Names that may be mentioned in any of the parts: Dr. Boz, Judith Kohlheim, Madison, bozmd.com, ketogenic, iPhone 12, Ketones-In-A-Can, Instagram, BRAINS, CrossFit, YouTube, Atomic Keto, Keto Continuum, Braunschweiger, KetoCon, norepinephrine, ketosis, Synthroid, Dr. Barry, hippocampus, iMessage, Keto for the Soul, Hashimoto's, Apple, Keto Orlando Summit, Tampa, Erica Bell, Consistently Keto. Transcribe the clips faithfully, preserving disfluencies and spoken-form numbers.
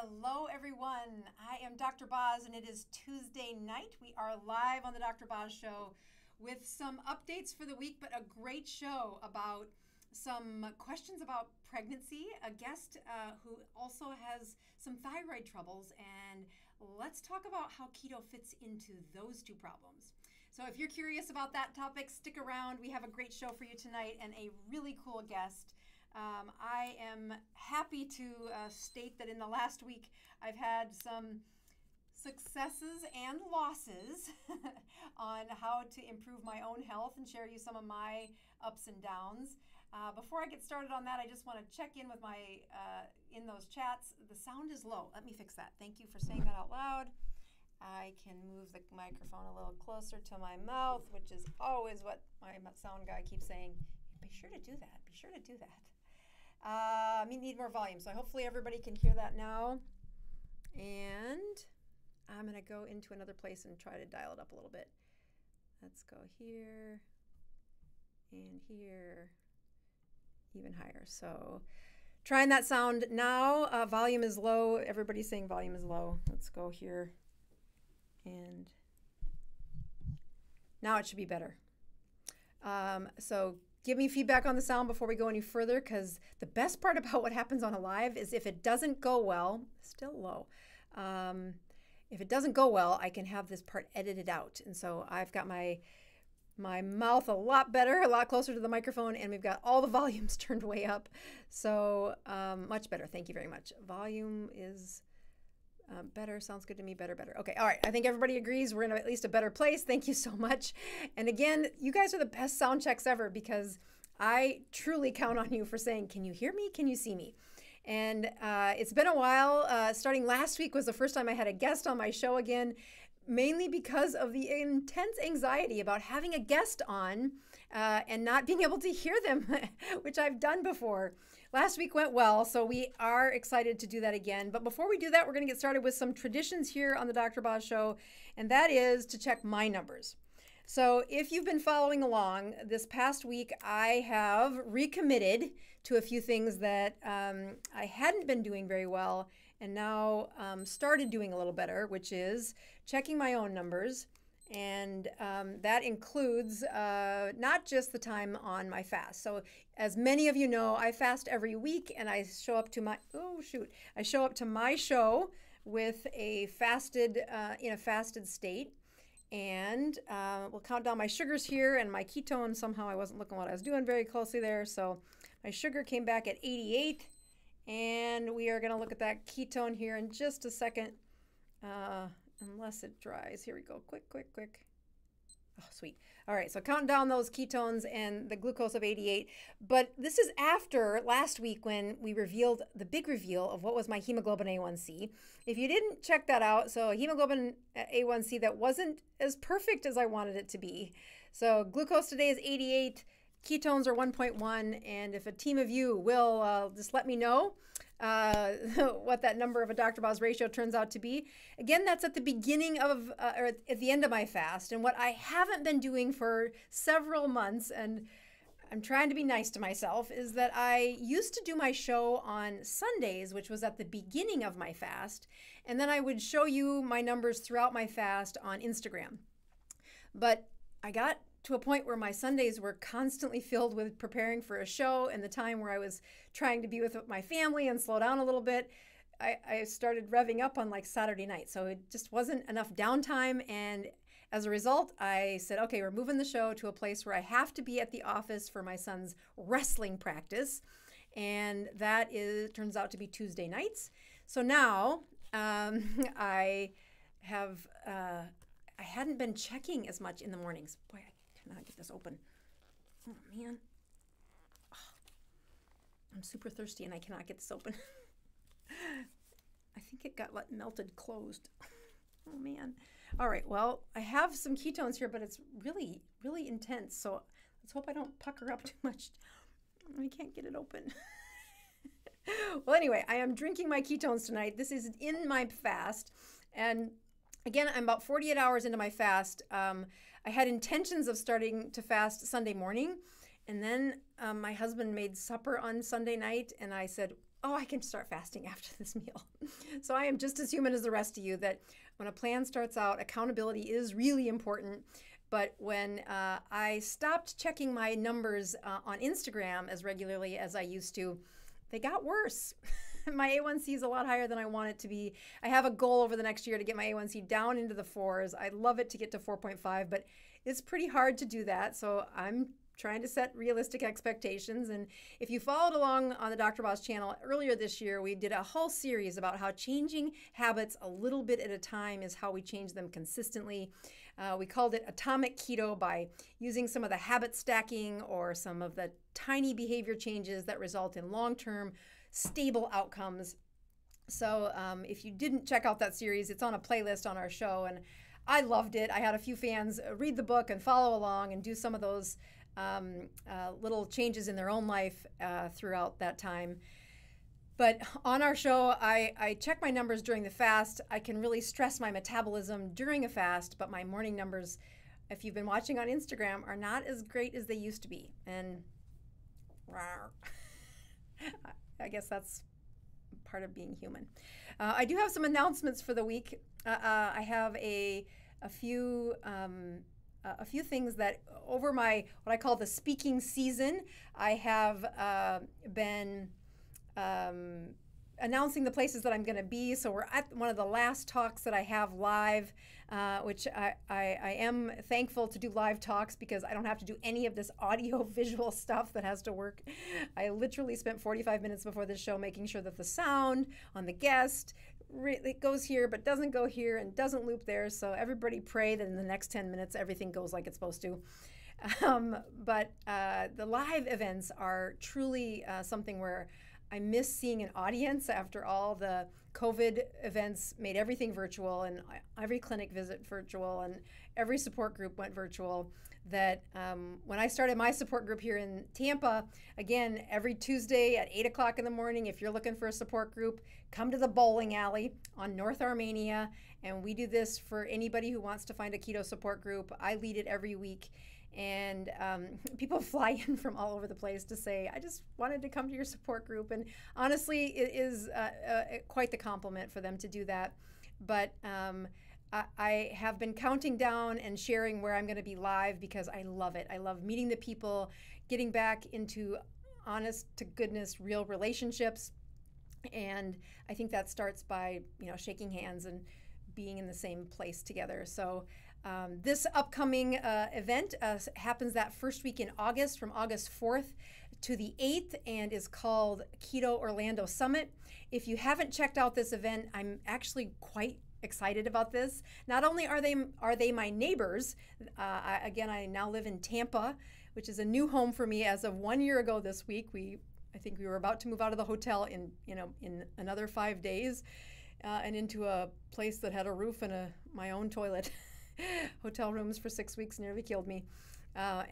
Hello everyone, I am Doctor Boz and it is Tuesday night. We are live on the Doctor Boz show with some updates for the week, but a great show about some questions about pregnancy, a guest uh, who also has some thyroid troubles, and let's talk about how keto fits into those two problems. So if you're curious about that topic, stick around. We have a great show for you tonight and a really cool guest. Um, I am happy to uh, state that in the last week I've had some successes and losses on how to improve my own health and share you some of my ups and downs. Uh, before I get started on that, I just want to check in with my, uh, in those chats. The sound is low. Let me fix that. Thank you for saying that out loud. I can move the microphone a little closer to my mouth, which is always what my sound guy keeps saying. Be sure to do that. Be sure to do that. Uh, we need more volume, so hopefully everybody can hear that now. And I'm going to go into another place and try to dial it up a little bit. Let's go here and here, even higher. So trying that sound now. Uh, volume is low. Everybody's saying volume is low. Let's go here. And now it should be better. Um, so give me feedback on the sound before we go any further, because the best part about what happens on a live is if it doesn't go well, still low. Um, if it doesn't go well, I can have this part edited out. And so I've got my, my mouth a lot better, a lot closer to the microphone, and we've got all the volumes turned way up. So um, much better. Thank you very much. Volume is Um, better, sounds good to me, better, better. Okay, all right, I think everybody agrees we're in at least a better place. Thank you so much. And again, you guys are the best sound checks ever, because I truly count on you for saying, can you hear me, can you see me? And uh, it's been a while. Uh, starting last week was the first time I had a guest on my show again, mainly because of the intense anxiety about having a guest on uh, and not being able to hear them, which I've done before. Last week went well, so we are excited to do that again. But before we do that, we're going to get started with some traditions here on the Doctor Boz show, and that is to check my numbers. So if you've been following along, this past week I have recommitted to a few things that um, I hadn't been doing very well and now um, started doing a little better, which is checking my own numbers. And um, that includes uh, not just the time on my fast. So as many of you know, I fast every week and I show up to my, oh shoot, I show up to my show with a fasted, uh, in a fasted state. And uh, we'll count down my sugars here and my ketones. Somehow I wasn't looking what I was doing very closely there. So my sugar came back at eighty-eight. And we are going to look at that ketone here in just a second. Uh, unless it dries. Here we go. Quick, quick, quick. Oh, sweet. All right. So counting down those ketones and the glucose of eighty-eight. But this is after last week when we revealed the big reveal of what was my hemoglobin A one C. If you didn't check that out, so hemoglobin A one C that wasn't as perfect as I wanted it to be. So glucose today is eighty-eight. Ketones are one point one. And if a team of you will uh, just let me know uh, what that number of a Doctor Boz ratio turns out to be. Again, that's at the beginning of, uh, or at the end of my fast. And what I haven't been doing for several months, and I'm trying to be nice to myself, is that I used to do my show on Sundays, which was at the beginning of my fast. And then I would show you my numbers throughout my fast on Instagram. But I got to a point where my Sundays were constantly filled with preparing for a show and the time where I was trying to be with my family and slow down a little bit. I, I started revving up on like Saturday night. So it just wasn't enough downtime. And as a result, I said, okay, we're moving the show to a place where I have to be at the office for my son's wrestling practice. And that is, turns out to be Tuesday nights. So now um, I have, uh, I hadn't been checking as much in the mornings. Boy, I Cannot get this open. Oh man, oh, I'm super thirsty and I cannot get this open. I think it got like, melted closed. Oh man. All right, well, I have some ketones here, but it's really, really intense. So let's hope I don't pucker up too much. I can't get it open. Well, anyway, I am drinking my ketones tonight. This is in my fast, and again, I'm about forty-eight hours into my fast. Um, I had intentions of starting to fast Sunday morning, and then um, my husband made supper on Sunday night, and I said, oh, I can start fasting after this meal. So I am just as human as the rest of you, that when a plan starts out, accountability is really important. But when uh, I stopped checking my numbers uh, on Instagram as regularly as I used to, they got worse. My A one C is a lot higher than I want it to be. I have a goal over the next year to get my A one C down into the fours. I'd love it to get to four point five, but it's pretty hard to do that. So I'm trying to set realistic expectations. And if you followed along on the Doctor Boz channel earlier this year, we did a whole series about how changing habits a little bit at a time is how we change them consistently. Uh, we called it Atomic Keto, by using some of the habit stacking or some of the tiny behavior changes that result in long-term stable outcomes. So um, if you didn't check out that series, it's on a playlist on our show, and I loved it. I had a few fans read the book and follow along and do some of those Um, uh, little changes in their own life uh, throughout that time. But on our show, I, I check my numbers during the fast. I can really stress my metabolism during a fast, but my morning numbers, if you've been watching on Instagram, are not as great as they used to be. And rawr, I guess that's part of being human. Uh, I do have some announcements for the week. Uh, uh, I have a, a few um, Uh, a few things that over my, what I call the speaking season, I have uh, been um, announcing the places that I'm going to be. So we're at one of the last talks that I have live, uh, which I, I, I am thankful to do live talks, because I don't have to do any of this audio visual stuff that has to work. I literally spent forty-five minutes before this show making sure that the sound on the guest, it goes here but doesn't go here and doesn't loop there. So everybody pray that in the next ten minutes everything goes like it's supposed to. Um, but uh, the live events are truly uh, something where I miss seeing an audience. After all the COVID events made everything virtual, and every clinic visit virtual, and every support group went virtual, that um, when I started my support group here in Tampa, again, every Tuesday at eight o'clock in the morning, if you're looking for a support group, come to the bowling alley on North Armenia. And we do this for anybody who wants to find a keto support group. I lead it every week. And um, people fly in from all over the place to say, I just wanted to come to your support group. And honestly, it is uh, uh, quite the compliment for them to do that. But um, I, I have been counting down and sharing where I'm going to be live, because I love it. I love meeting the people, getting back into honest to goodness, real relationships. And I think that starts by, you know, shaking hands and being in the same place together. So um, this upcoming uh, event uh, happens that first week in August, from August fourth to the eighth, and is called Keto Orlando Summit. If you haven't checked out this event, I'm actually quite excited about this. Not only are they are they my neighbors, uh, I, again, I now live in Tampa, which is a new home for me as of one year ago this week. We I think we were about to move out of the hotel in you know in another five days. Uh, and into a place that had a roof and a my own toilet. Hotel rooms for six weeks nearly killed me. Uh,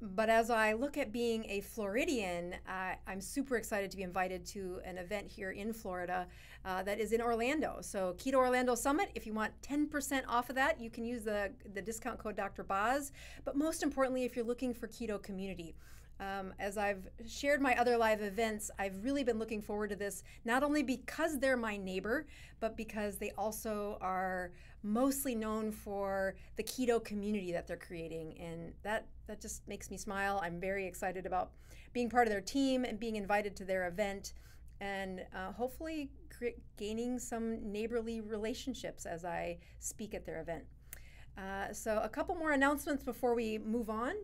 but as I look at being a Floridian, uh, I'm super excited to be invited to an event here in Florida uh, that is in Orlando. So Keto Orlando Summit, if you want ten percent off of that, you can use the, the discount code Doctor Boz. But most importantly, if you're looking for keto community, Um, as I've shared my other live events, I've really been looking forward to this, not only because they're my neighbor, but because they also are mostly known for the keto community that they're creating. And that, that just makes me smile. I'm very excited about being part of their team and being invited to their event, and uh, hopefully gaining some neighborly relationships as I speak at their event. Uh, so a couple more announcements before we move on.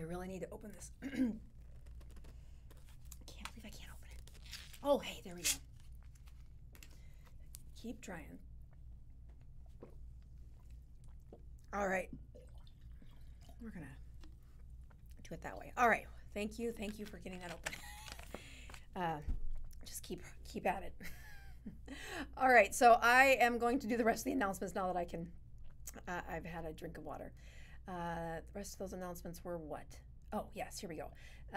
I really need to open this. I can't believe I can't open it. Oh, hey, there we go. Keep trying. All right. We're going to do it that way. All right. Thank you. Thank you for getting that open. Uh, just keep, keep at it. All right. So I am going to do the rest of the announcements now that I can. Uh, I've had a drink of water. Uh, the rest of those announcements were what? Oh, yes, here we go.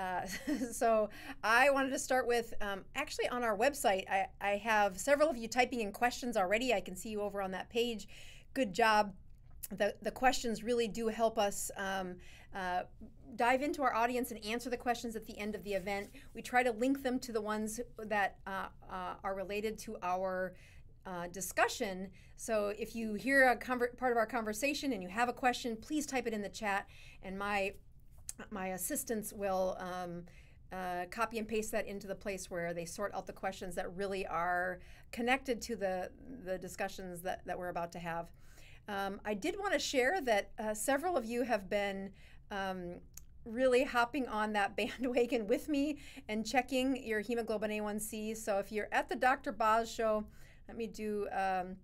Uh, so I wanted to start with, um, actually on our website, I, I have several of you typing in questions already. I can see you over on that page. Good job. the, the questions really do help us um, uh, dive into our audience and answer the questions at the end of the event. We try to link them to the ones that uh, uh, are related to our Uh, discussion. So if you hear a conver- part of our conversation and you have a question, please type it in the chat, and my my assistants will um, uh, copy and paste that into the place where they sort out the questions that really are connected to the the discussions that, that we're about to have. Um, I did want to share that uh, several of you have been um, really hopping on that bandwagon with me and checking your hemoglobin A one C. So if you're at the Doctor Boz show, let me do um,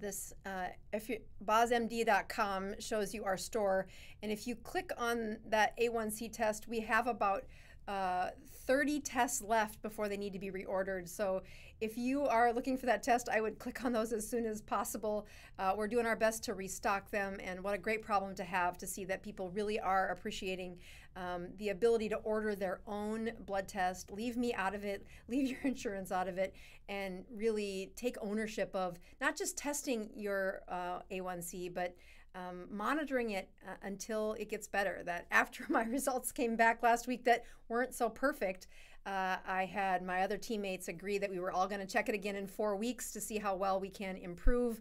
this. Uh, if you, boz m d dot com shows you our store, and if you click on that A one C test, we have about uh, thirty tests left before they need to be reordered. So if you are looking for that test, I would click on those as soon as possible. Uh, we're doing our best to restock them, and what a great problem to have, to see that people really are appreciating um, the ability to order their own blood test. Leave me out of it, leave your insurance out of it, and really take ownership of not just testing your uh, A one C, but Um, monitoring it uh, until it gets better. That after my results came back last week that weren't so perfect, uh, I had my other teammates agree that we were all going to check it again in four weeks to see how well we can improve.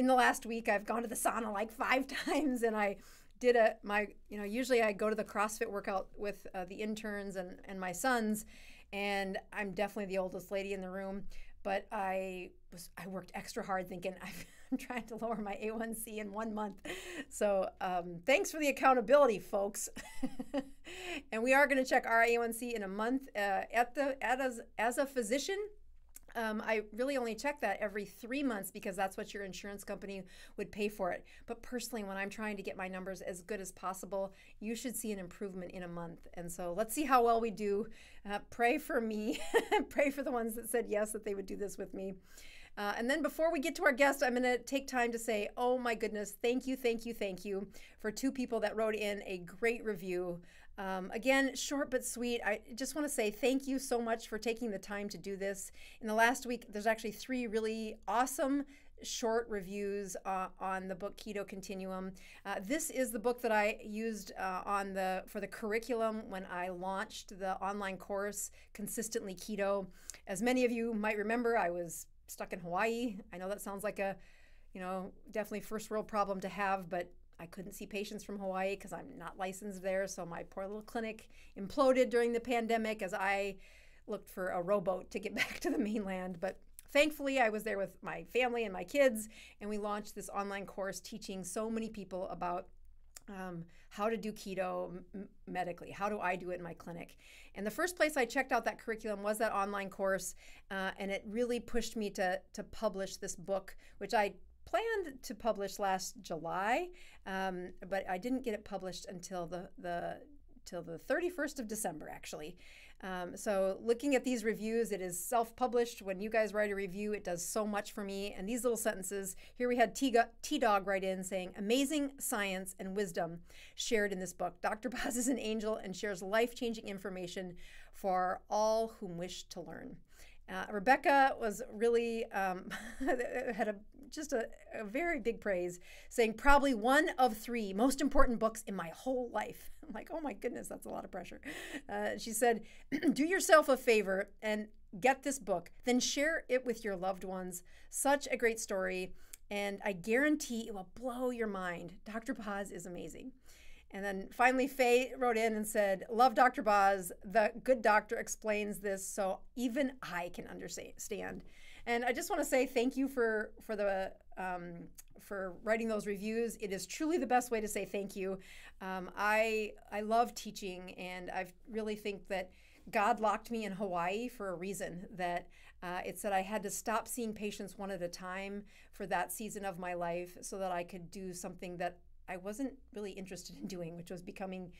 In the last week, I've gone to the sauna like five times, and I did a my you know usually I go to the CrossFit workout with uh, the interns and and my sons, and I'm definitely the oldest lady in the room. But I was I worked extra hard thinking I'm trying to lower my A one C in one month. So um, thanks for the accountability, folks. And we are going to check our A one C in a month. Uh, at the at as, as a physician, um, I really only check that every three months because that's what your insurance company would pay for it. But personally, when I'm trying to get my numbers as good as possible, you should see an improvement in a month. And so let's see how well we do. Uh, pray for me. Pray for the ones that said yes, that they would do this with me. Uh, and then before we get to our guest, I'm going to take time to say, oh my goodness, thank you, thank you, thank you for two people that wrote in a great review. Um, again, short but sweet. I just want to say thank you so much for taking the time to do this. In the last week, there's actually three really awesome short reviews uh, on the book Keto Continuum. Uh, this is the book that I used uh, on the for the curriculum when I launched the online course Consistently Keto. As many of you might remember, I was stuck in Hawaii. I know that sounds like a, you know, definitely first world problem to have, but I couldn't see patients from Hawaii because I'm not licensed there. So my poor little clinic imploded during the pandemic as I looked for a rowboat to get back to the mainland. But thankfully, I was there with my family and my kids, and we launched this online course teaching so many people about Um, how to do keto medically. How do I do it in my clinic? And the first place I checked out that curriculum was that online course, uh, and it really pushed me to, to publish this book, which I planned to publish last July, um, but I didn't get it published until the, the, till the thirty-first of December, actually. Um, so looking at these reviews, it is self-published. When you guys write a review, it does so much for me. And these little sentences, here we had T-Dog write in saying, amazing science and wisdom shared in this book. Doctor Boz is an angel and shares life-changing information for all whom wish to learn. Uh, Rebecca was really, um, had a, just a, a very big praise, saying probably one of three most important books in my whole life. I'm like, oh my goodness, that's a lot of pressure. Uh, she said, do yourself a favor and get this book, then share it with your loved ones. Such a great story, and I guarantee it will blow your mind. Doctor Boz is amazing. And then finally, Faye wrote in and said, love Doctor Boz. The good doctor explains this so even I can understand. And I just want to say thank you for, for, the, um, for writing those reviews. It is truly the best way to say thank you. Um, I, I love teaching, and I really think that God locked me in Hawaii for a reason. That uh, it said I had to stop seeing patients one at a time for that season of my life so that I could do something that I wasn't really interested in doing, which was becoming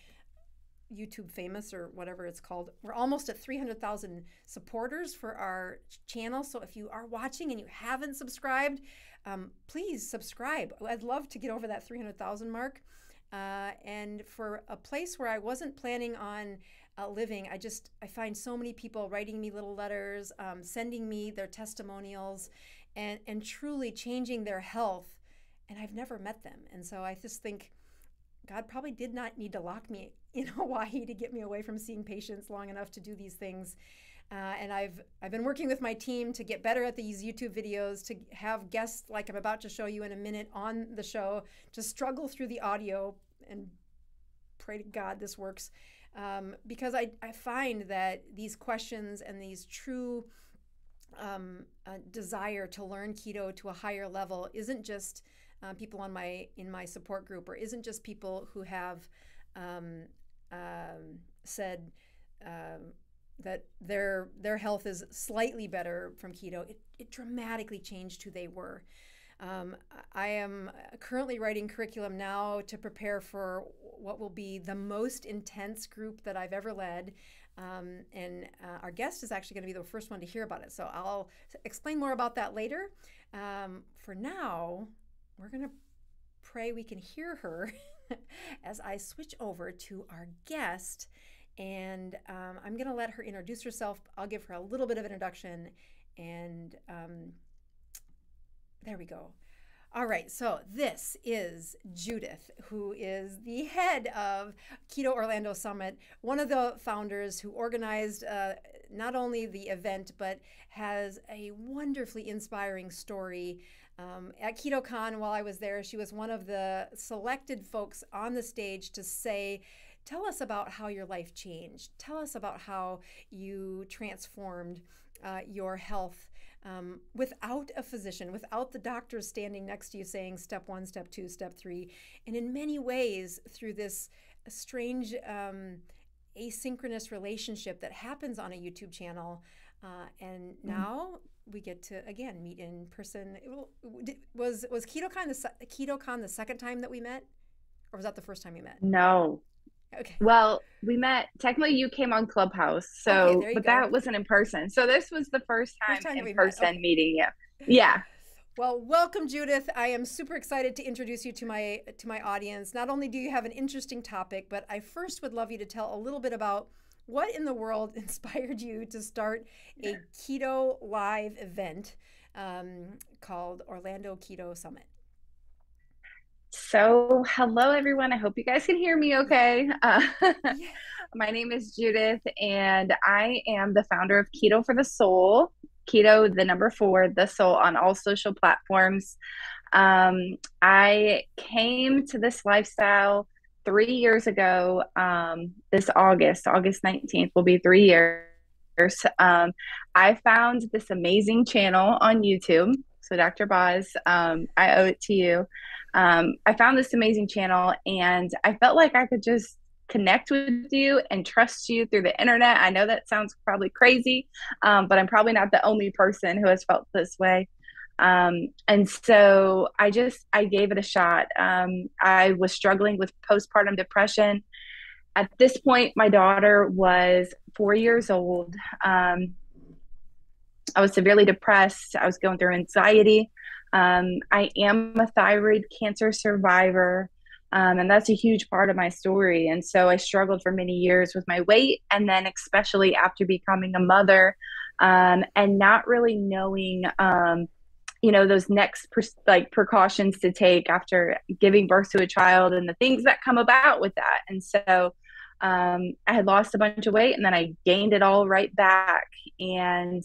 YouTube famous or whatever it's called. We're almost at three hundred thousand supporters for our channel. So if you are watching and you haven't subscribed, um, please subscribe. I'd love to get over that three hundred thousand mark. Uh, and for a place where I wasn't planning on uh, living, I just, I find so many people writing me little letters, um, sending me their testimonials, and, and truly changing their health and I've never met them. And so I just think God probably did not need to lock me in Hawaii to get me away from seeing patients long enough to do these things. Uh, and I've I've been working with my team to get better at these YouTube videos, to have guests like I'm about to show you in a minute on the show, to struggle through the audio, and pray to God this works. Um, because I, I find that these questions and these true um, uh, desire to learn keto to a higher level isn't just uh, people on my in my support group, or isn't just people who have um, um, said um, that their their health is slightly better from keto. It, it dramatically changed who they were. Um, I am currently writing curriculum now to prepare for what will be the most intense group that I've ever led, um, and uh, our guest is actually going to be the first one to hear about it. So I'll explain more about that later. Um, for now, we're going to pray we can hear her as I switch over to our guest, and um, I'm going to let her introduce herself. I'll give her a little bit of introduction, and um, there we go. All right, so this is Judith, who is the head of Keto Orlando Summit, one of the founders who organized uh, not only the event, but has a wonderfully inspiring story. Um, at KetoCon, while I was there, she was one of the selected folks on the stage to say, tell us about how your life changed. Tell us about how you transformed uh, your health um, without a physician, without the doctors standing next to you saying step one, step two, step three. And in many ways, through this strange um, asynchronous relationship that happens on a YouTube channel. Uh, and mm-hmm. now we get to, again, meet in person. It was was KetoCon the, KetoCon the second time that we met? Or was that the first time we met? No. Okay. Well, we met, technically you came on Clubhouse, so, okay, but go. That wasn't in person. So this was the first time, first time in person okay. meeting you. Yeah. Well, welcome, Judith. I am super excited to introduce you to my, to my audience. Not only do you have an interesting topic, but I first would love you to tell a little bit about what in the world inspired you to start a keto live event um, called Orlando Keto Summit. So hello, everyone. I hope you guys can hear me okay. Uh, yeah. My name is Judith, and I am the founder of Keto for the Soul. Keto, the number four, the soul, on all social platforms. Um, I came to this lifestyle three years ago. Um, this August, August nineteenth will be three years. Um, I found this amazing channel on YouTube. So Doctor Boz, um, I owe it to you. Um, I found this amazing channel, and I felt like I could just connect with you and trust you through the internet. I know that sounds probably crazy, um, but I'm probably not the only person who has felt this way. Um, and so I just, I gave it a shot. Um, I was struggling with postpartum depression. At this point, my daughter was four years old. Um, I was severely depressed. I was going through anxiety. Um, I am a thyroid cancer survivor, um, and that's a huge part of my story. And so I struggled for many years with my weight, and then especially after becoming a mother, um, and not really knowing, um, you know, those next like precautions to take after giving birth to a child and the things that come about with that. And so um, I had lost a bunch of weight, and then I gained it all right back. And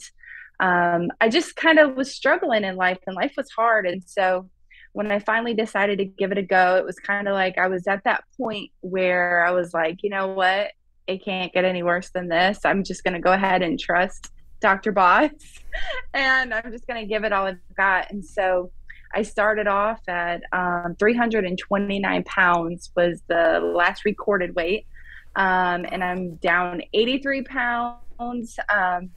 Um, I just kind of was struggling in life, and life was hard. And so when I finally decided to give it a go, it was kind of like I was at that point where I was like, you know what, it can't get any worse than this. I'm just going to go ahead and trust Doctor Boz, and I'm just going to give it all I've got. And so I started off at um, three hundred twenty-nine pounds was the last recorded weight, um, and I'm down eighty-three pounds. Um,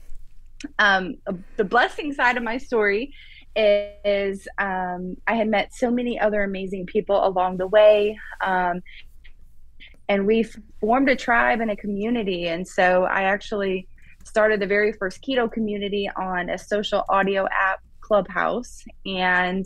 Um, the blessing side of my story is um, I had met so many other amazing people along the way, um, and we formed a tribe and a community. And so I actually started the very first keto community on a social audio app, Clubhouse, and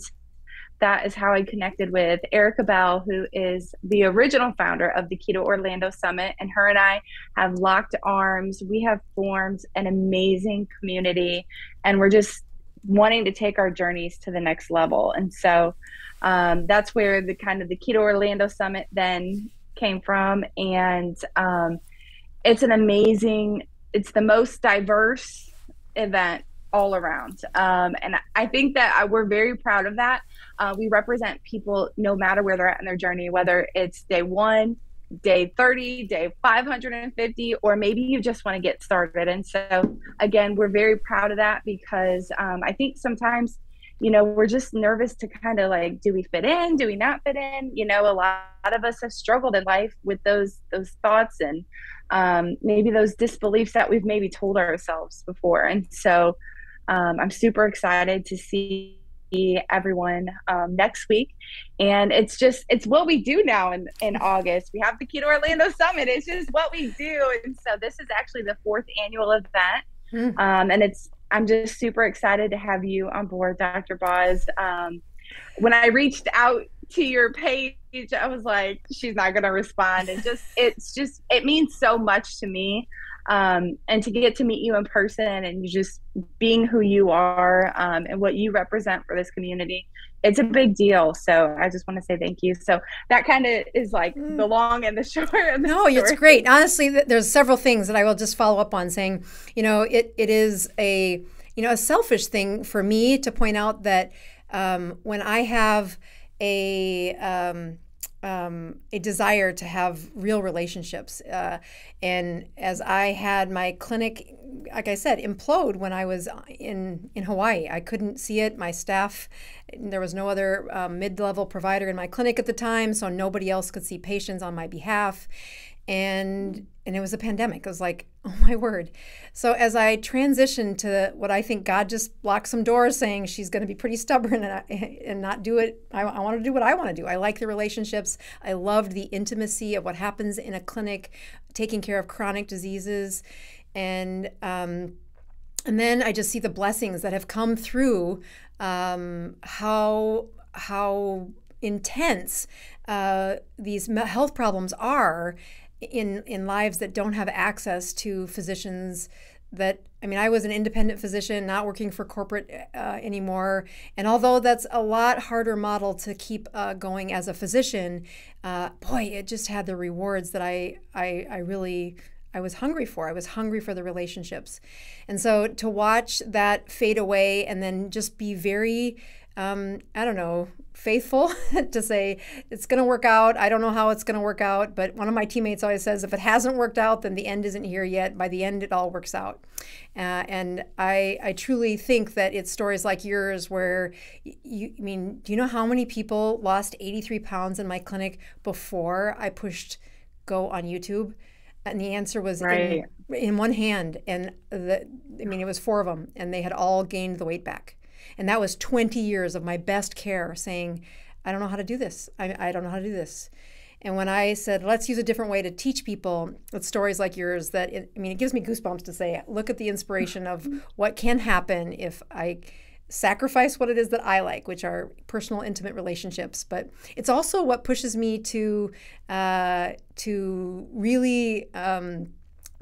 that is how I connected with Erica Bell, who is the original founder of the Keto Orlando Summit. And her and I have locked arms. We have formed an amazing community, and we're just wanting to take our journeys to the next level. And so um, that's where the kind of the Keto Orlando Summit then came from. And um, it's an amazing, it's the most diverse event all around. Um, and I think that I, we're very proud of that. Uh, we represent people no matter where they're at in their journey, whether it's day one, day thirty, day five hundred fifty, or maybe you just want to get started. And so again, we're very proud of that because um, I think sometimes, you know, we're just nervous to kind of like, do we fit in? Do we not fit in? You know, a lot of us have struggled in life with those those thoughts and um, maybe those disbeliefs that we've maybe told ourselves before. And so um, I'm super excited to see everyone um, next week. And it's just, it's what we do now in, in August. We have the Keto Orlando Summit. It's just what we do. And so this is actually the fourth annual event. Mm-hmm. Um, and it's, I'm just super excited to have you on board, Doctor Boz. Um, when I reached out to your page, I was like, she's not going to respond. And just, it's just, it means so much to me. Um, and to get to meet you in person and you just being who you are um, and what you represent for this community, it's a big deal. So I just want to say thank you. So that kind of is like mm. the long and the short. Of the no, story. It's great. Honestly, there's several things that I will just follow up on saying, you know, it, it is a, you know, a selfish thing for me to point out that um, when I have a, um, Um, a desire to have real relationships. Uh, and as I had my clinic, like I said, implode when I was in, in Hawaii, I couldn't see it. My staff, there was no other um, mid-level provider in my clinic at the time, so nobody else could see patients on my behalf. And, and it was a pandemic. I was like, oh my word. So as I transitioned to what I think God just locked some doors saying she's going to be pretty stubborn and, I, and not do it. I, I want to do what I want to do. I like the relationships. I loved the intimacy of what happens in a clinic, taking care of chronic diseases. And, um, and then I just see the blessings that have come through um, how, how intense uh, these health problems are in in lives that don't have access to physicians. That, I mean, I was an independent physician, not working for corporate uh, anymore. And although that's a lot harder model to keep uh, going as a physician, uh, boy, it just had the rewards that I, I, I really, I was hungry for. I was hungry for the relationships. And so to watch that fade away and then just be very, um, I don't know, faithful to say it's going to work out. I don't know how it's going to work out, but one of my teammates always says if it hasn't worked out, then the end isn't here yet. By the end, it all works out. Uh, and I, I truly think that it's stories like yours where you, I mean, do you know how many people lost eighty-three pounds in my clinic before I pushed go on YouTube? And the answer was right. in, in one hand. And the, I mean, it was four of them and they had all gained the weight back. And that was twenty years of my best care saying, I don't know how to do this. I, I don't know how to do this. And when I said, let's use a different way to teach people with stories like yours, that, it, I mean, it gives me goosebumps to say, look at the inspiration of what can happen if I sacrifice what it is that I like, which are personal, intimate relationships. But it's also what pushes me to, uh, to really um,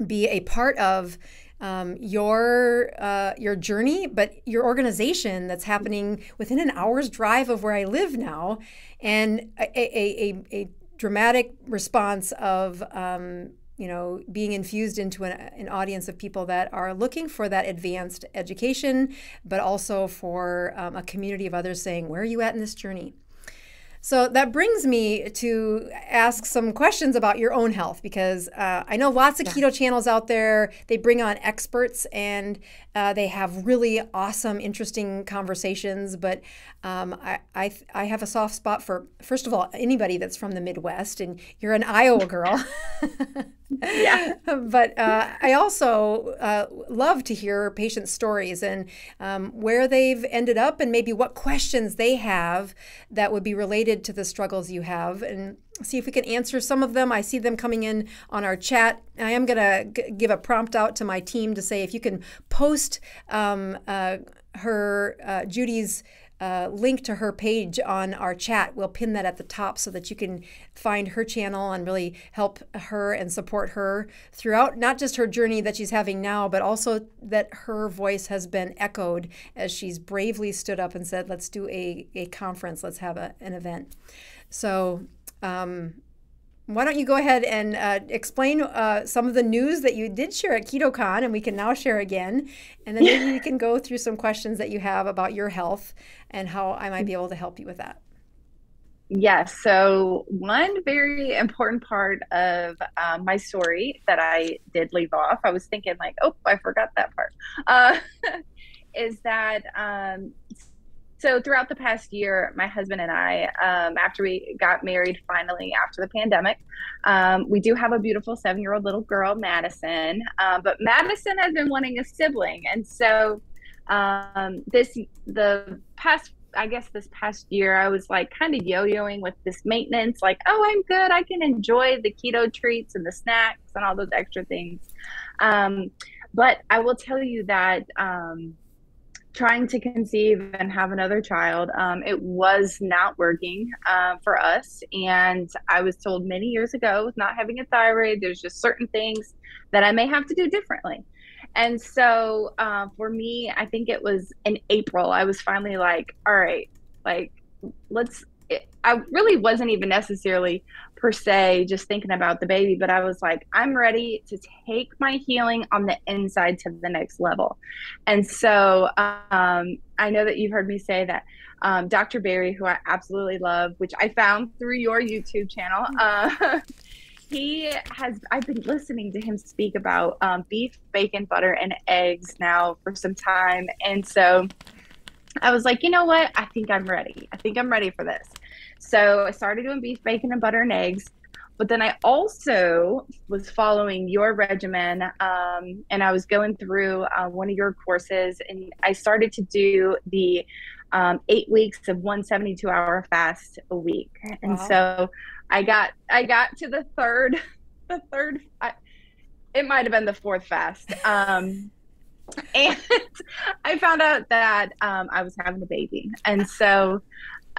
be a part of Um, your uh, your journey, but your organization that's happening within an hour's drive of where I live now, and a, a, a, a dramatic response of um, you know, being infused into an, an audience of people that are looking for that advanced education, but also for um, a community of others saying, where are you at in this journey? So that brings me to ask some questions about your own health, because uh, I know lots of yeah. keto channels out there. They bring on experts and uh, they have really awesome, interesting conversations. But um, I, I, I have a soft spot for, first of all, anybody that's from the Midwest, and you're an Iowa girl. Yeah. But uh, I also uh, love to hear patient stories and um, where they've ended up and maybe what questions they have that would be related to the struggles you have, and see if we can answer some of them. I see them coming in on our chat. I am going to give a prompt out to my team to say if you can post um, uh, her, uh, Judy's Uh, link to her page on our chat. We'll pin that at the top so that you can find her channel and really help her and support her throughout, not just her journey that she's having now, but also that her voice has been echoed as she's bravely stood up and said, let's do a, a conference, let's have a, an event. So um, why don't you go ahead and uh, explain uh, some of the news that you did share at KetoCon and we can now share again. And then maybe you can go through some questions that you have about your health and how I might be able to help you with that. Yes. So one very important part of um, my story that I did leave off, I was thinking like, oh, I forgot that part, uh, is that um, so throughout the past year, my husband and I, um, after we got married, finally after the pandemic, um, we do have a beautiful seven-year-old little girl, Madison. Uh, but Madison has been wanting a sibling, and so um, this the past, I guess this past year, I was like kind of yo-yoing with this maintenance, like, oh, I'm good, I can enjoy the keto treats and the snacks and all those extra things. Um, but I will tell you that. Um, trying to conceive and have another child, um, it was not working uh, for us. And I was told many years ago, with not having a thyroid, there's just certain things that I may have to do differently. And so uh, for me, I think it was in April, I was finally like, all right, like, let's, it, I really wasn't even necessarily per se just thinking about the baby, but I was like, I'm ready to take my healing on the inside to the next level. And so um, I know that you've heard me say that um, Doctor Barry, who I absolutely love, which I found through your YouTube channel, uh, he has, I've been listening to him speak about um, beef, bacon, butter, and eggs now for some time. And so I was like, you know what? I think I'm ready. I think I'm ready for this. So I started doing beef, bacon, and butter and eggs. But then I also was following your regimen, um, and I was going through uh, one of your courses, and I started to do the um, eight weeks of one seventy-two hour fast a week. Wow. And so I got I got to the third, the third, I, it might have been the fourth fast. Um, and I found out that um, I was having a baby. And so,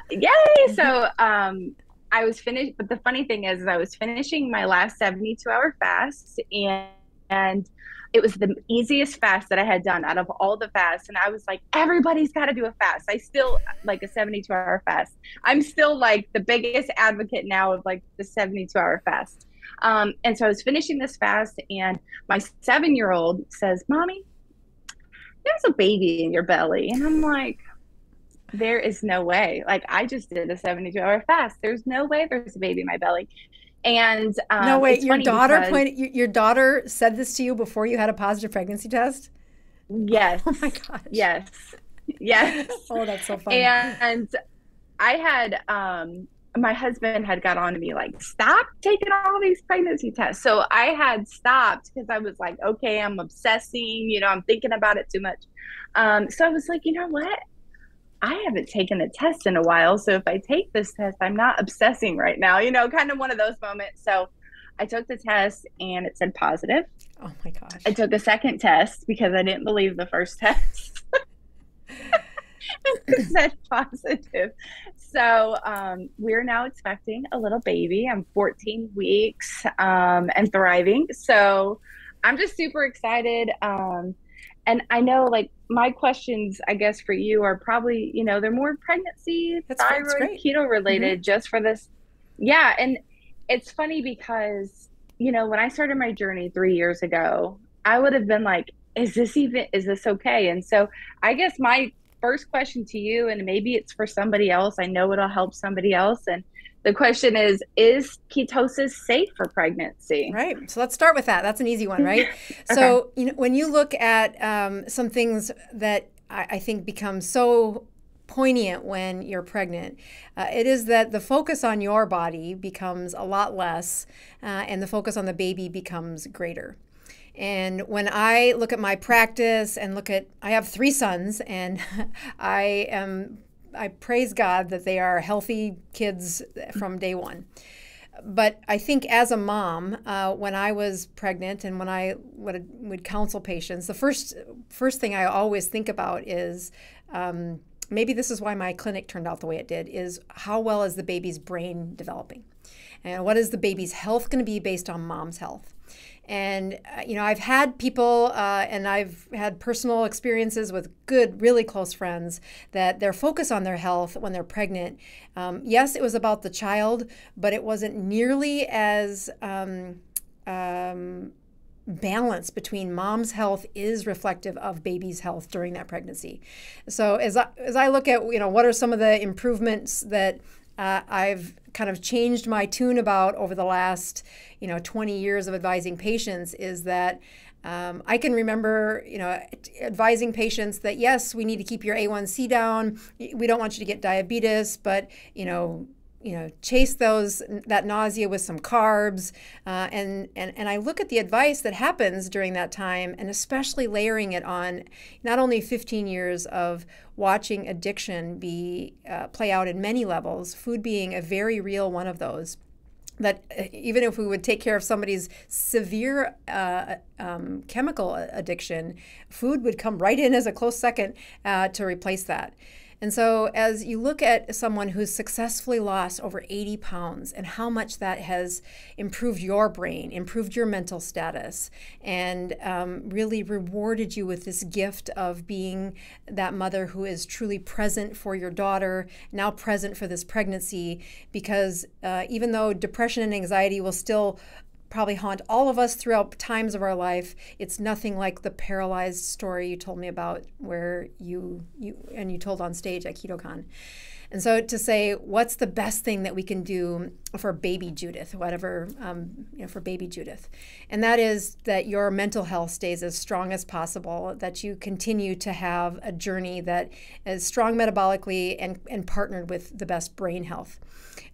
yay. So um, I was finished. But the funny thing is, is I was finishing my last seventy-two hour fast. And, and it was the easiest fast that I had done out of all the fasts. And I was like, everybody's got to do a fast. I still like a seventy-two hour fast. I'm still like the biggest advocate now of like the seventy-two hour fast. Um, and so I was finishing this fast. And my seven-year-old says, Mommy, there's a baby in your belly. And I'm like, there is no way. Like, I just did a seventy-two hour fast. There's no way there's a baby in my belly. And um, no, wait, your daughter pointed, your daughter said this to you before you had a positive pregnancy test? Yes. Oh my gosh. Yes. Yes. Oh, that's so funny. And, and I had, um, my husband had got on to me like, stop taking all these pregnancy tests. So I had stopped because I was like, okay, I'm obsessing, you know, I'm thinking about it too much. Um, so I was like, you know what? I haven't taken a test in a while. So if I take this test, I'm not obsessing right now, you know, kind of one of those moments. So I took the test and it said positive. Oh my gosh. I took a second test because I didn't believe the first test. It said positive. So um, we're now expecting a little baby. I'm fourteen weeks um, and thriving. So I'm just super excited. Um, and I know, like, my questions, I guess, for you are probably, you know, they're more pregnancy, that's thyroid, keto related, mm-hmm. just for this. Yeah. And it's funny because, you know, when I started my journey three years ago, I would have been like, is this even, is this okay? And so I guess my first question to you, and maybe it's for somebody else, I know it'll help somebody else, and the question is, is ketosis safe for pregnancy? Right. So let's start with that. That's an easy one, right? Okay. So you know, when you look at um, some things that I, I think become so poignant when you're pregnant, uh, it is that the focus on your body becomes a lot less, uh, and the focus on the baby becomes greater. And when I look at my practice and look at, I have three sons, and I am, I praise God that they are healthy kids from day one. But I think as a mom, uh, when I was pregnant and when I would, would counsel patients, the first, first thing I always think about is um, maybe this is why my clinic turned out the way it did, is how well is the baby's brain developing? And what is the baby's health going to be based on mom's health? And, uh, you know, I've had people uh, and I've had personal experiences with good, really close friends that their focus on their health when they're pregnant, um, yes, it was about the child, but it wasn't nearly as um, um, balance between mom's health is reflective of baby's health during that pregnancy. So as I, as I look at, you know, what are some of the improvements that uh, I've kind of changed my tune about over the last, you know, twenty years of advising patients, is that um, I can remember, you know, advising patients that, yes, we need to keep your A one C down. We don't want you to get diabetes, but, you know, you know, chase those that nausea with some carbs, uh, and and and I look at the advice that happens during that time, and especially layering it on not only fifteen years of watching addiction be uh, play out in many levels, food being a very real one of those. That even if we would take care of somebody's severe uh, um, chemical addiction, food would come right in as a close second uh, to replace that. And so as you look at someone who's successfully lost over eighty pounds and how much that has improved your brain, improved your mental status, and um, really rewarded you with this gift of being that mother who is truly present for your daughter, now present for this pregnancy, because uh, even though depression and anxiety will still probably haunt all of us throughout times of our life, it's nothing like the paralyzed story you told me about, where you, you and you told on stage at KetoCon. And so to say, what's the best thing that we can do for baby Judith, whatever, um, you know, for baby Judith? And that is that your mental health stays as strong as possible, that you continue to have a journey that is strong metabolically and, and partnered with the best brain health.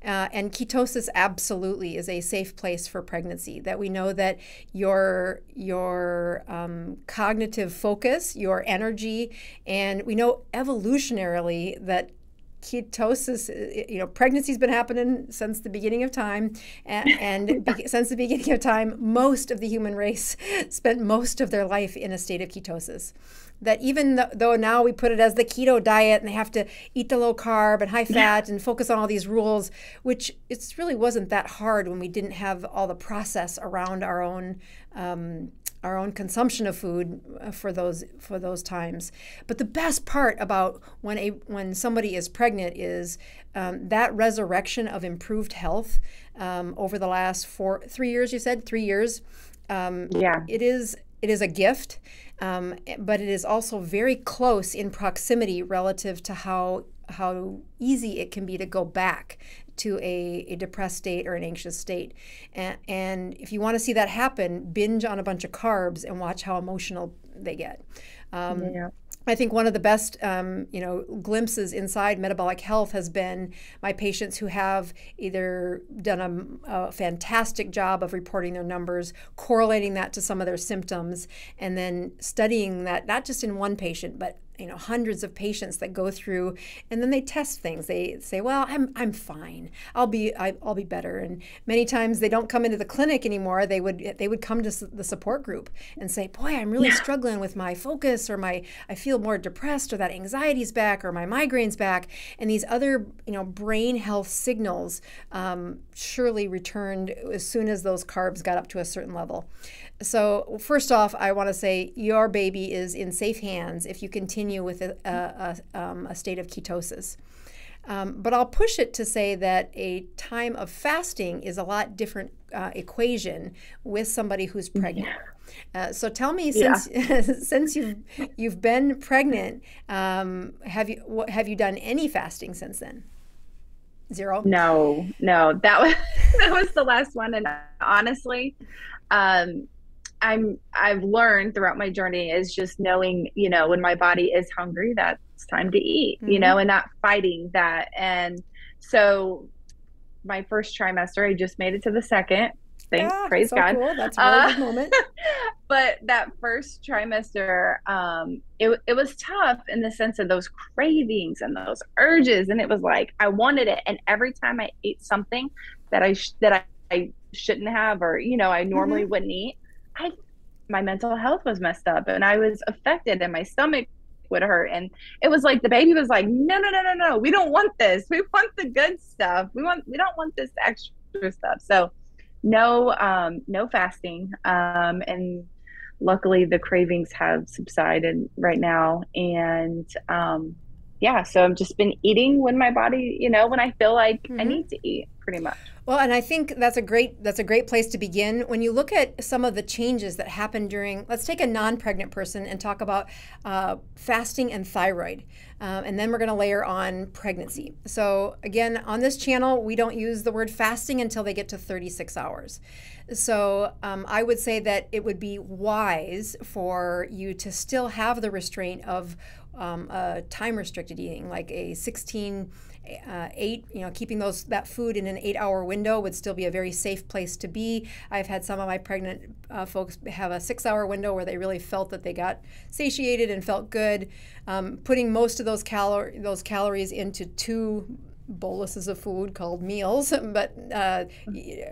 Uh, and ketosis absolutely is a safe place for pregnancy, that we know that your, your um, cognitive focus, your energy, and we know evolutionarily that ketosis, you know, pregnancy's been happening since the beginning of time, and, and be, since the beginning of time, most of the human race spent most of their life in a state of ketosis. That even though now we put it as the keto diet and they have to eat the low carb and high fat and focus on all these rules, which it really wasn't that hard when we didn't have all the process around our own um, our own consumption of food for those for those times. But the best part about when a when somebody is pregnant is um, that resurrection of improved health um, over the last four three years. You said three years. Um, yeah, it is it is a gift, um, but it is also very close in proximity relative to how how easy it can be to go back to a, a depressed state or an anxious state. And, and if you want to see that happen, binge on a bunch of carbs and watch how emotional they get. Um, yeah. I think one of the best um, you know, glimpses inside metabolic health has been my patients who have either done a, a fantastic job of reporting their numbers, correlating that to some of their symptoms, and then studying that, not just in one patient, but you know, hundreds of patients that go through, and then they test things. They say, well, I'm, I'm fine. I'll be, I, I'll be better. And many times they don't come into the clinic anymore. They would, they would come to the support group and say, boy, I'm really yeah. struggling with my focus, or my, I feel more depressed, or that anxiety's back, or my migraine's back. And these other, you know, brain health signals um, surely returned as soon as those carbs got up to a certain level. So first off, I want to say your baby is in safe hands if you continue with a, a, a, um, a state of ketosis. Um, but I'll push it to say that a time of fasting is a lot different uh, equation with somebody who's pregnant. Uh, so tell me, since yeah. since you've you've been pregnant, um, have you have you done any fasting since then? Zero? No, no. That was that was the last one, and honestly, um, I'm, I've learned throughout my journey is just knowing, you know, when my body is hungry, that it's time to eat, mm-hmm. you know, and not fighting that. And so my first trimester, I just made it to the second. Thanks, ah, praise so God. Cool. That's a really good moment. But that first trimester, um, it, it was tough in the sense of those cravings and those urges. And it was like, I wanted it. And every time I ate something that I, sh that I, I shouldn't have, or, you know, I normally mm-hmm. wouldn't eat, I, my mental health was messed up, and I was affected, and my stomach would hurt. And it was like the baby was like, no, no, no, no, no. We don't want this. We want the good stuff. We want, we don't want this extra stuff. So no, um, no fasting. Um, and luckily the cravings have subsided right now. And, um, yeah, so I've just been eating when my body, you know, when I feel like mm-hmm. I need to eat, pretty much. Well, and I think that's a great that's a great place to begin. When you look at some of the changes that happen during, let's take a non-pregnant person and talk about uh, fasting and thyroid, um, and then we're going to layer on pregnancy. So again, on this channel, we don't use the word fasting until they get to thirty-six hours. So um, I would say that it would be wise for you to still have the restraint of Um, uh, time-restricted eating, like a sixteen, uh, eight, you know, keeping those that food in an eight-hour window would still be a very safe place to be. I've had some of my pregnant uh, folks have a six-hour window where they really felt that they got satiated and felt good. Um, putting most of those calor those calories into two boluses of food called meals, but uh,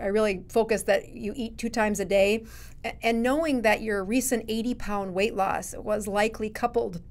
I really focus that you eat two times a day, and knowing that your recent eighty-pound weight loss was likely coupled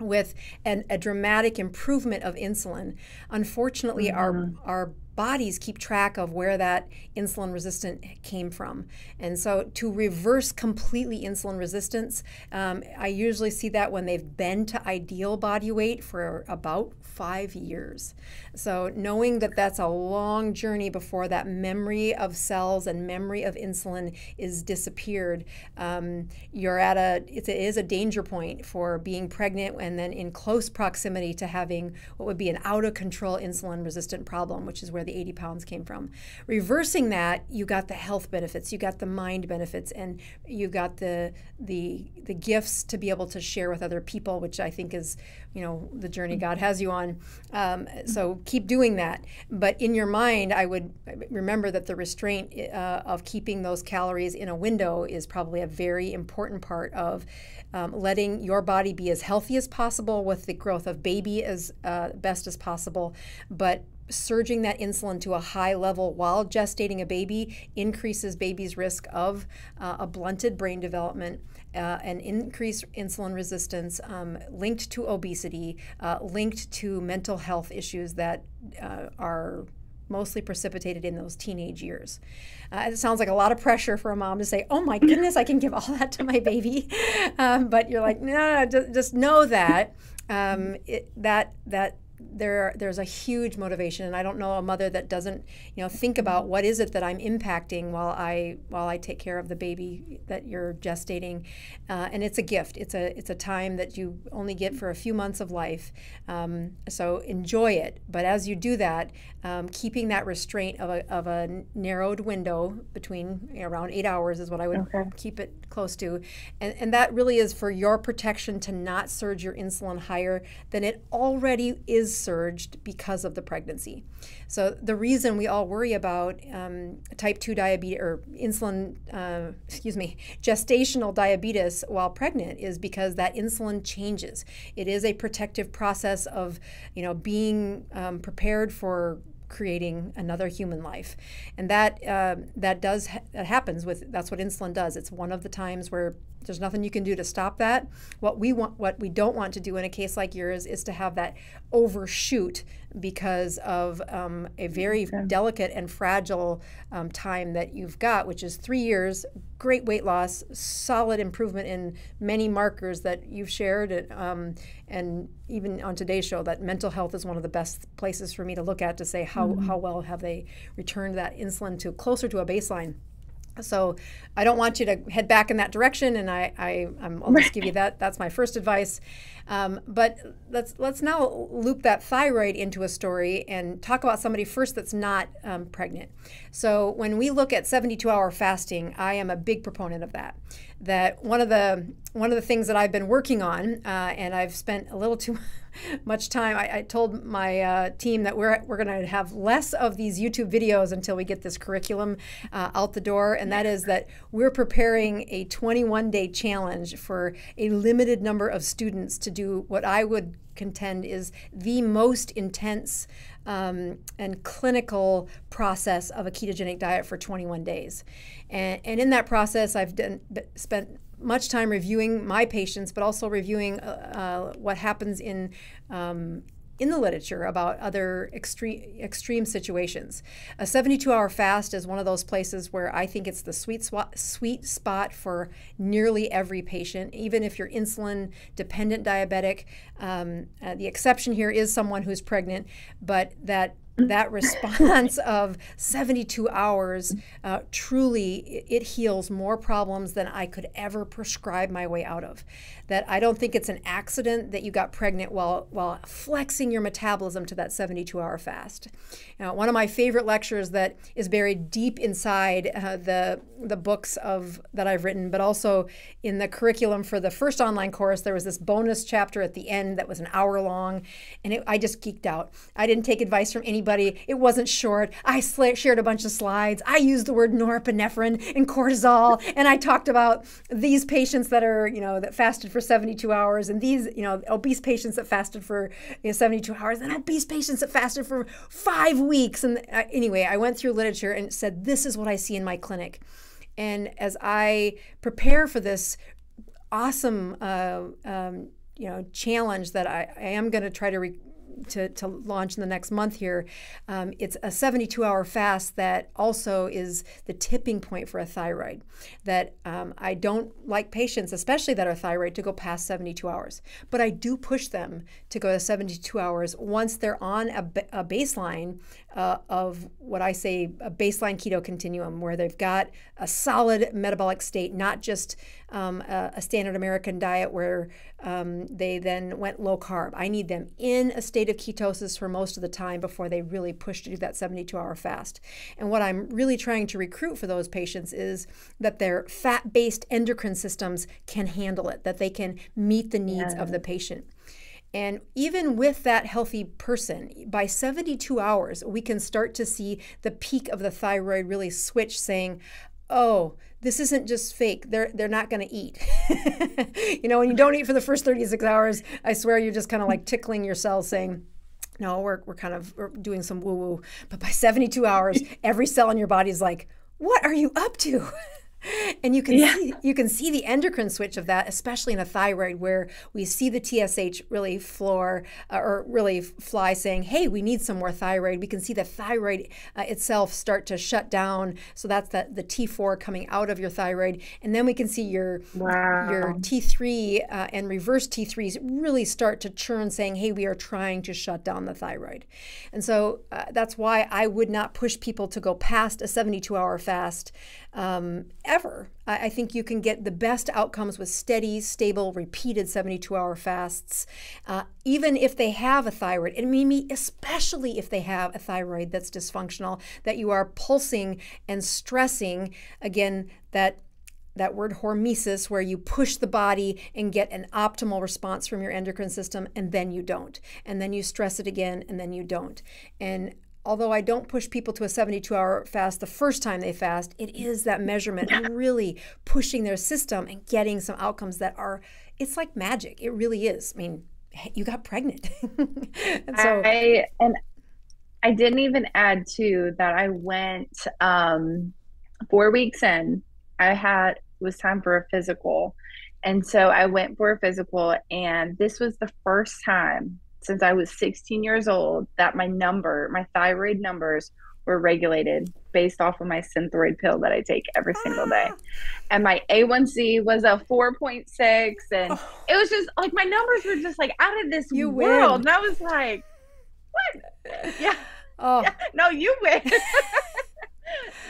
with an, a dramatic improvement of insulin. Unfortunately, mm-hmm. our our bodies keep track of where that insulin resistance came from. And so to reverse completely insulin resistance, um, I usually see that when they've been to ideal body weight for about five years. So knowing that that's a long journey before that memory of cells and memory of insulin is disappeared, um, you're at a, it is a danger point for being pregnant and then in close proximity to having what would be an out of control insulin resistant problem, which is where the eighty pounds came from. Reversing that, you got the health benefits, you got the mind benefits, and you got the the the gifts to be able to share with other people, which I think is, you know, the journey God has you on. Um, so keep doing that. But in your mind, I would remember that the restraint uh, of keeping those calories in a window is probably a very important part of um, letting your body be as healthy as possible with the growth of baby as uh, best as possible. But surging that insulin to a high level while gestating a baby increases baby's risk of uh, a blunted brain development, uh, an increased insulin resistance um, linked to obesity, uh, linked to mental health issues that uh, are mostly precipitated in those teenage years. Uh, it sounds like a lot of pressure for a mom to say, oh my goodness, I can give all that to my baby. Um, but you're like, no, no, no just, just know that, um, it, that, that, There, there's a huge motivation, and I don't know a mother that doesn't, you know, think about what is it that I'm impacting while I while I take care of the baby that you're gestating, uh, and it's a gift. It's a it's a time that you only get for a few months of life, um, so enjoy it. But as you do that, um, keeping that restraint of a of a narrowed window between, you know, around eight hours is what I would okay. keep it close to, and and that really is for your protection to not surge your insulin higher than it already is. Surged because of the pregnancy. So the reason we all worry about um, type two diabetes or insulin, uh, excuse me, gestational diabetes while pregnant is because that insulin changes. It is a protective process of, you know, being um, prepared for creating another human life, and that uh, that does ha that happens with that's what insulin does. It's one of the times where there's nothing you can do to stop that. What we want, what we don't want to do in a case like yours, is to have that overshoot because of um, a very okay. delicate and fragile um, time that you've got, which is three years. Great weight loss, solid improvement in many markers that you've shared, and, um, and even on today's show, that mental health is one of the best places for me to look at to say how, mm-hmm. how well have they returned that insulin to closer to a baseline. So I don't want you to head back in that direction, and I, I, I'm, I'll just give you that. That's my first advice. Um, but let's, let's now loop that thyroid into a story and talk about somebody first that's not um, pregnant. So when we look at seventy-two hour fasting, I am a big proponent of that. That one of the one of the things that I've been working on, uh, and I've spent a little too much time. I, I told my uh, team that we're we're going to have less of these YouTube videos until we get this curriculum uh, out the door, and that is that we're preparing a twenty-one day challenge for a limited number of students to do what I would contend is the most intense um, and clinical process of a ketogenic diet for twenty-one days. And, and in that process, I've done, spent much time reviewing my patients, but also reviewing uh, uh, what happens in um, in the literature about other extreme extreme situations. A seventy-two hour fast is one of those places where I think it's the sweet spot, sweet spot for nearly every patient, even if you're insulin-dependent diabetic. Um, uh, the exception here is someone who's pregnant, but that that response of seventy-two hours, uh, truly, it heals more problems than I could ever prescribe my way out of. That I don't think it's an accident that you got pregnant while, while flexing your metabolism to that seventy-two hour fast. Now, one of my favorite lectures that is buried deep inside uh, the, the books of, that I've written, but also in the curriculum for the first online course, there was this bonus chapter at the end that was an hour long, and it, I just geeked out. I didn't take advice from anybody. It wasn't short. I shared a bunch of slides. I used the word norepinephrine and cortisol, and I talked about these patients that are, you know, that fasted for seventy-two hours, and these, you know, obese patients that fasted for, you know, seventy-two hours, and obese patients that fasted for five weeks. And uh, anyway, I went through literature and said, this is what I see in my clinic. And as I prepare for this awesome, uh, um, you know, challenge that I, I am going to try to re To, to launch in the next month here. Um, it's a seventy-two hour fast that also is the tipping point for a thyroid. That um, I don't like patients, especially that are thyroid, to go past seventy-two hours. But I do push them to go to seventy-two hours once they're on a, a baseline uh, of what I say a baseline keto continuum, where they've got a solid metabolic state, not just um, a, a standard American diet where um, they then went low carb. I need them in a state of ketosis for most of the time before they really push to do that seventy-two hour fast. And what I'm really trying to recruit for those patients is that their fat-based endocrine systems can handle it, that they can meet the needs yeah. of the patient. And even with that healthy person, by seventy-two hours, we can start to see the peak of the thyroid really switch, saying, oh, this isn't just fake. They're, they're not going to eat. You know, when you don't eat for the first thirty-six hours, I swear you're just kind of like tickling your cells saying, no, we're, we're kind of we're doing some woo-woo. But by seventy-two hours, every cell in your body is like, what are you up to? And you can, yeah. see, you can see the endocrine switch of that, especially in a thyroid, where we see the T S H really floor uh, or really fly saying, hey, we need some more thyroid. We can see the thyroid uh, itself start to shut down. So that's the, the T four coming out of your thyroid. And then we can see your, wow. your T three uh, and reverse T threes really start to churn, saying, hey, we are trying to shut down the thyroid. And so uh, that's why I would not push people to go past a seventy-two hour fast. Um, ever. I think you can get the best outcomes with steady, stable, repeated seventy-two hour fasts, uh, even if they have a thyroid, and maybe especially if they have a thyroid that's dysfunctional, that you are pulsing and stressing, again, that that word hormesis, where you push the body and get an optimal response from your endocrine system, and then you don't. And then you stress it again, and then you don't. And although I don't push people to a seventy-two hour fast the first time they fast, it is that measurement yeah. really pushing their system and getting some outcomes that are, it's like magic. It really is. I mean, you got pregnant. And so I, and I didn't even add to that. I went um, four weeks in, I had, it was time for a physical. And so I went for a physical, and this was the first time since I was sixteen years old, that my number, my thyroid numbers were regulated based off of my Synthroid pill that I take every single day. And my A one C was a four point six. And oh. it was just like, my numbers were just like out of this you world. Win. And I was like, what? Yeah. Oh. yeah. No, you win.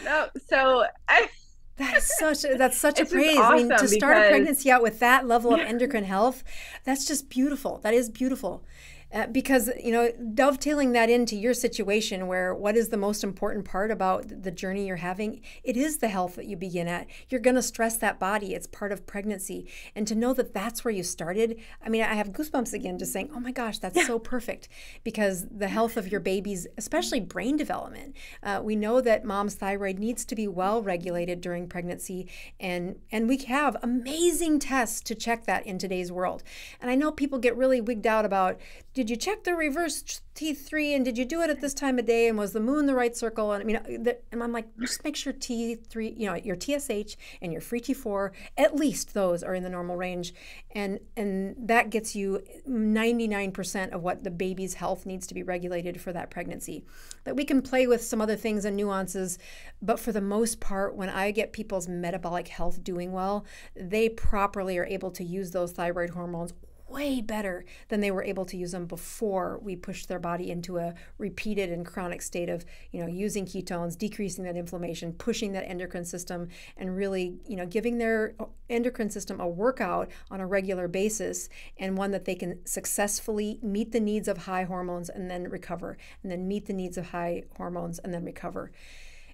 No, so I... That's such a, that's such a praise. Awesome, I mean, to start because... a pregnancy out with that level of endocrine health, that's just beautiful. That is beautiful. Uh, because, you know, dovetailing that into your situation, where what is the most important part about the journey you're having? It is the health that you begin at. You're going to stress that body. It's part of pregnancy. And to know that that's where you started, I mean, I have goosebumps again just saying, oh my gosh, that's yeah. so perfect. Because the health of your baby's, especially brain development, uh, we know that mom's thyroid needs to be well regulated during pregnancy. And, and we have amazing tests to check that in today's world. And I know people get really wigged out about did you check the reverse T three, and did you do it at this time of day, and was the moon the right circle? And I mean, the, and I'm like, just make sure T three, you know, your T S H and your free T four, at least those are in the normal range, and and that gets you ninety-nine percent of what the baby's health needs to be regulated for that pregnancy. That we can play with some other things and nuances, but for the most part, when I get people's metabolic health doing well, they properly are able to use those thyroid hormones way better than they were able to use them before we pushed their body into a repeated and chronic state of, you know, using ketones, decreasing that inflammation, pushing that endocrine system, and really, you know, giving their endocrine system a workout on a regular basis, and one that they can successfully meet the needs of high hormones and then recover, and then meet the needs of high hormones and then recover.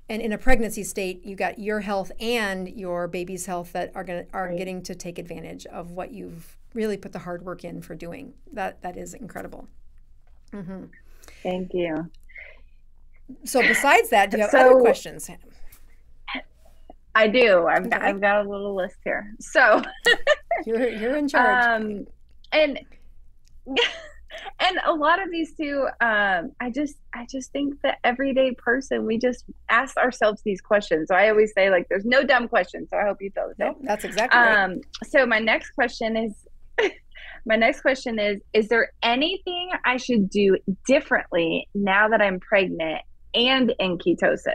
And in a pregnancy state, you got your health and your baby's health that are gonna are right. getting to take advantage of what you've really put the hard work in for doing. That that is incredible. Mm-hmm. Thank you. So besides that, do you have so, other questions? I do. I've okay. got, I've got a little list here. So you're you're in charge. Um, and and a lot of these too, um, I just I just think the everyday person, we just ask ourselves these questions. So I always say, like, there's no dumb questions. So I hope you thought that. That's exactly um, right. So my next question is, my next question is, is there anything I should do differently now that I'm pregnant and in ketosis?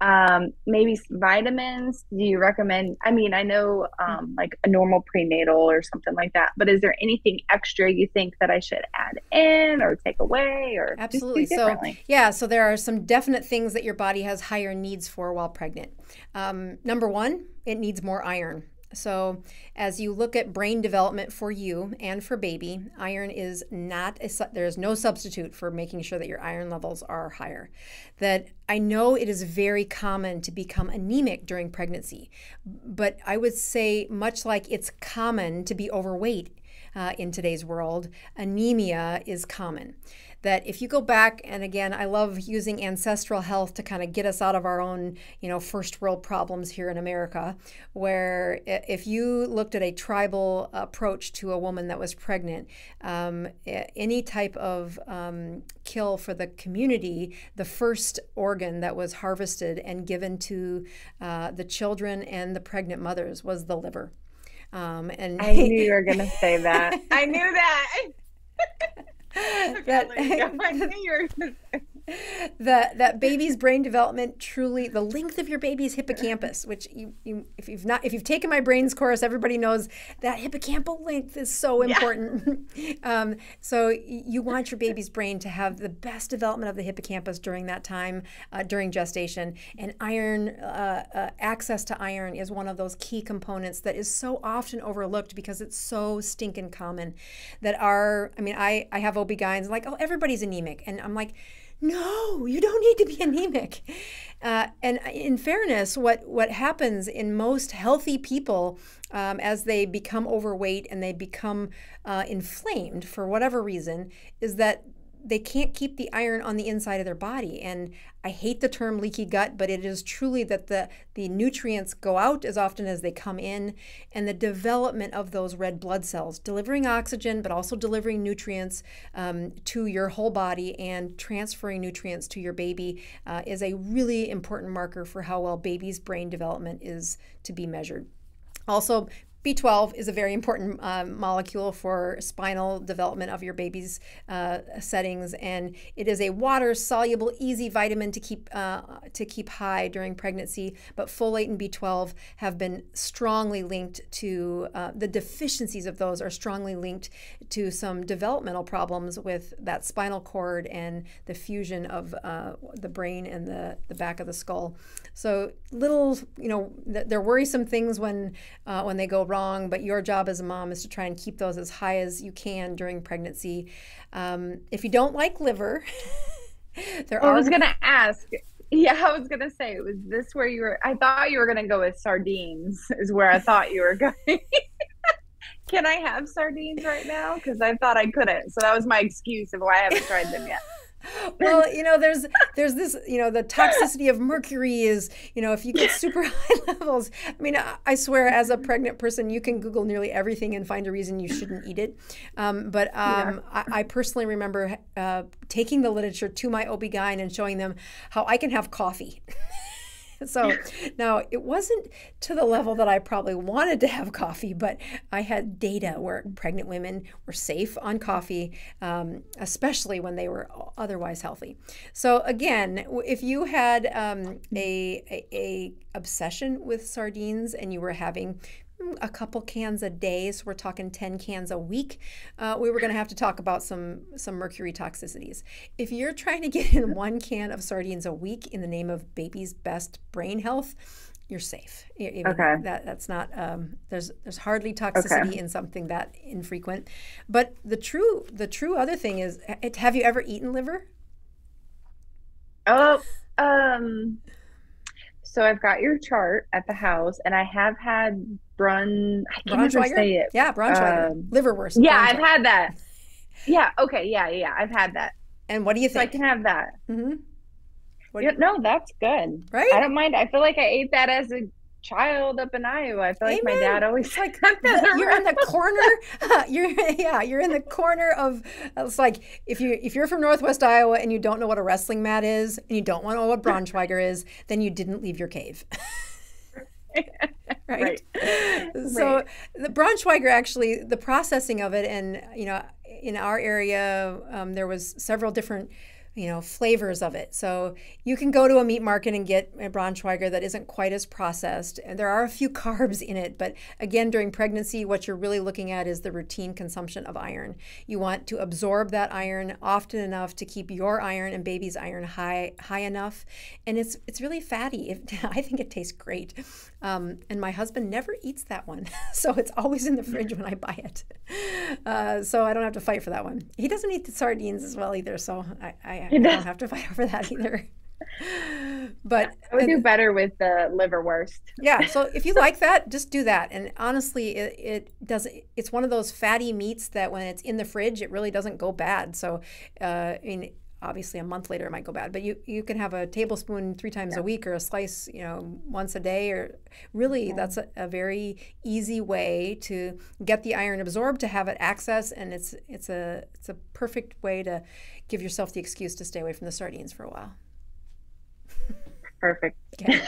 Um, maybe vitamins, do you recommend? I mean, I know um, like a normal prenatal or something like that, but is there anything extra you think that I should add in or take away or absolutely do differently? So yeah, so there are some definite things that your body has higher needs for while pregnant. Um, number one, it needs more iron. So as you look at brain development for you and for baby, iron is not, a, there's no substitute for making sure that your iron levels are higher. That I know it is very common to become anemic during pregnancy, but I would say much like it's common to be overweight uh, in today's world, anemia is common. That if you go back, and again, I love using ancestral health to kind of get us out of our own, you know, first world problems here in America, where if you looked at a tribal approach to a woman that was pregnant, um, any type of um, kill for the community, the first organ that was harvested and given to uh, the children and the pregnant mothers was the liver. Um, and I knew you were going to say that. I knew that. That, that that baby's brain development, truly the length of your baby's hippocampus, which you, you if you've not if you've taken my brains course, everybody knows that hippocampal length is so important. Yeah. um, so you want your baby's brain to have the best development of the hippocampus during that time, uh, during gestation, and iron uh, uh, access to iron is one of those key components that is so often overlooked because it's so stinking common. That are I mean I I have O B G Y Ns like, oh, everybody's anemic, and I'm like, no, you don't need to be anemic. Uh, and in fairness, what what happens in most healthy people um, as they become overweight and they become uh, inflamed for whatever reason is that they can't keep the iron on the inside of their body. And I hate the term leaky gut, but it is truly that the, the nutrients go out as often as they come in, and the development of those red blood cells, delivering oxygen, but also delivering nutrients um, to your whole body and transferring nutrients to your baby uh, is a really important marker for how well baby's brain development is to be measured. Also, B twelve is a very important um, molecule for spinal development of your baby's uh, settings, and it is a water-soluble, easy vitamin to keep uh, to keep high during pregnancy. But folate and B twelve have been strongly linked to uh, the deficiencies of those are strongly linked to some developmental problems with that spinal cord and the fusion of uh, the brain and the the back of the skull. So little, you know, th they're worrisome things when uh, when they go wrong, but your job as a mom is to try and keep those as high as you can during pregnancy. Um, if you don't like liver, there are. I was gonna ask. Yeah, I was gonna say, was this where you were? I thought you were gonna go with sardines. Is where I thought you were going. Can I have sardines right now? Because I thought I couldn't. So that was my excuse of why I haven't tried them yet. Well, you know, there's there's this, you know, the toxicity of mercury is, you know, if you get super high levels. I mean, I, I swear, as a pregnant person, you can Google nearly everything and find a reason you shouldn't eat it. Um, but um, yeah. I, I personally remember uh, taking the literature to my O B G Y N and showing them how I can have coffee. So now it wasn't to the level that I probably wanted to have coffee, but I had data where pregnant women were safe on coffee, um, especially when they were otherwise healthy. So again, if you had um, a, a, a obsession with sardines and you were having a couple cans a day, so we're talking ten cans a week, uh, we were going to have to talk about some some mercury toxicities. If you're trying to get in one can of sardines a week in the name of baby's best brain health, you're safe. Even okay. That, that's not, um, there's there's hardly toxicity okay. in something that infrequent. But the true, the true other thing is, have you ever eaten liver? Oh, um, so I've got your chart at the house, and I have had Brun, I can never say it. Yeah, Braunschweiger. Um, Liverwurst. Yeah, I've had that. Yeah, okay, yeah, yeah, I've had that. And what do you think? So I can have that. Mm-hmm. What you, you no, that's good. Right? I don't mind. I feel like I ate that as a child up in Iowa. I feel Amen. Like my dad always like, you're in the corner. You're yeah, you're in the corner of, it's like, if you if you're from Northwest Iowa and you don't know what a wrestling mat is and you don't want to know what Braunschweiger is, then you didn't leave your cave. Right? Right. So right. The Braunschweiger, actually, the processing of it, and you know, in our area, um, there was several different, you know, flavors of it. So you can go to a meat market and get a Braunschweiger that isn't quite as processed. And there are a few carbs in it, but again, during pregnancy, what you're really looking at is the routine consumption of iron. You want to absorb that iron often enough to keep your iron and baby's iron high high enough. And it's it's really fatty. It, I think it tastes great. Um, and my husband never eats that one. So it's always in the fridge when I buy it. Uh, so I don't have to fight for that one. He doesn't eat the sardines as well either, so I, I I don't have to fight over that either. But I would do better with the liverwurst. Yeah, so if you like that, just do that. And honestly, it, it doesn't. It's one of those fatty meats that when it's in the fridge, it really doesn't go bad. So, uh, I mean, obviously a month later it might go bad, but you you can have a tablespoon three times yeah. a week, or a slice, you know, once a day, or really yeah. that's a, a very easy way to get the iron absorbed, to have it access, and it's it's a it's a perfect way to give yourself the excuse to stay away from the sardines for a while. Perfect. Okay.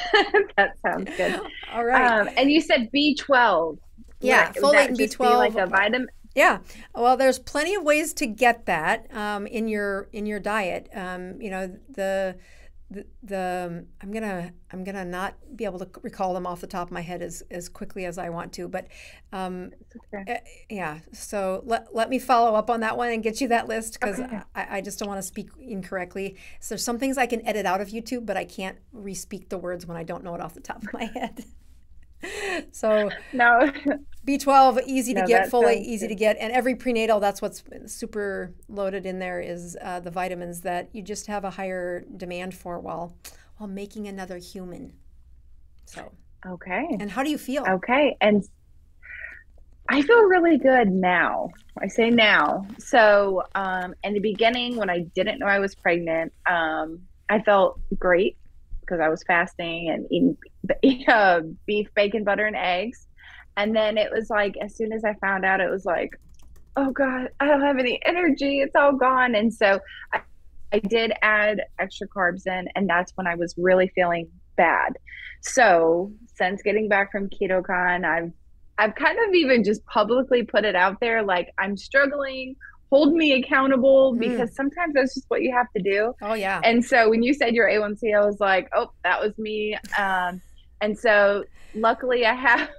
That sounds good. All right. Um, and you said B twelve. Yeah, like, folate and B twelve, like a vitamin. Yeah, well, there's plenty of ways to get that um, in your in your diet. Um, you know, the, the the I'm gonna I'm gonna not be able to recall them off the top of my head as as quickly as I want to, but um, okay. uh, yeah. So let let me follow up on that one and get you that list, because okay. I, I just don't want to speak incorrectly. So there's some things I can edit out of YouTube, but I can't re-speak the words when I don't know it off the top of my head. So no, B twelve, easy no, to get, folate, easy good. To get, and every prenatal, that's what's super loaded in there, is uh, the vitamins that you just have a higher demand for while while making another human. So okay. And how do you feel? Okay, and I feel really good now. I say now. So um, in the beginning, when I didn't know I was pregnant, um, I felt great, because I was fasting and eating uh, beef, bacon, butter, and eggs. And then it was like, as soon as I found out, it was like, oh God, I don't have any energy. It's all gone. And so I, I did add extra carbs in, and that's when I was really feeling bad. So since getting back from KetoCon, I've, I've kind of even just publicly put it out there, like, I'm struggling, hold me accountable, because mm. sometimes that's just what you have to do. Oh yeah. And so when you said your A one C, I was like, oh, that was me. Um, and so luckily I have,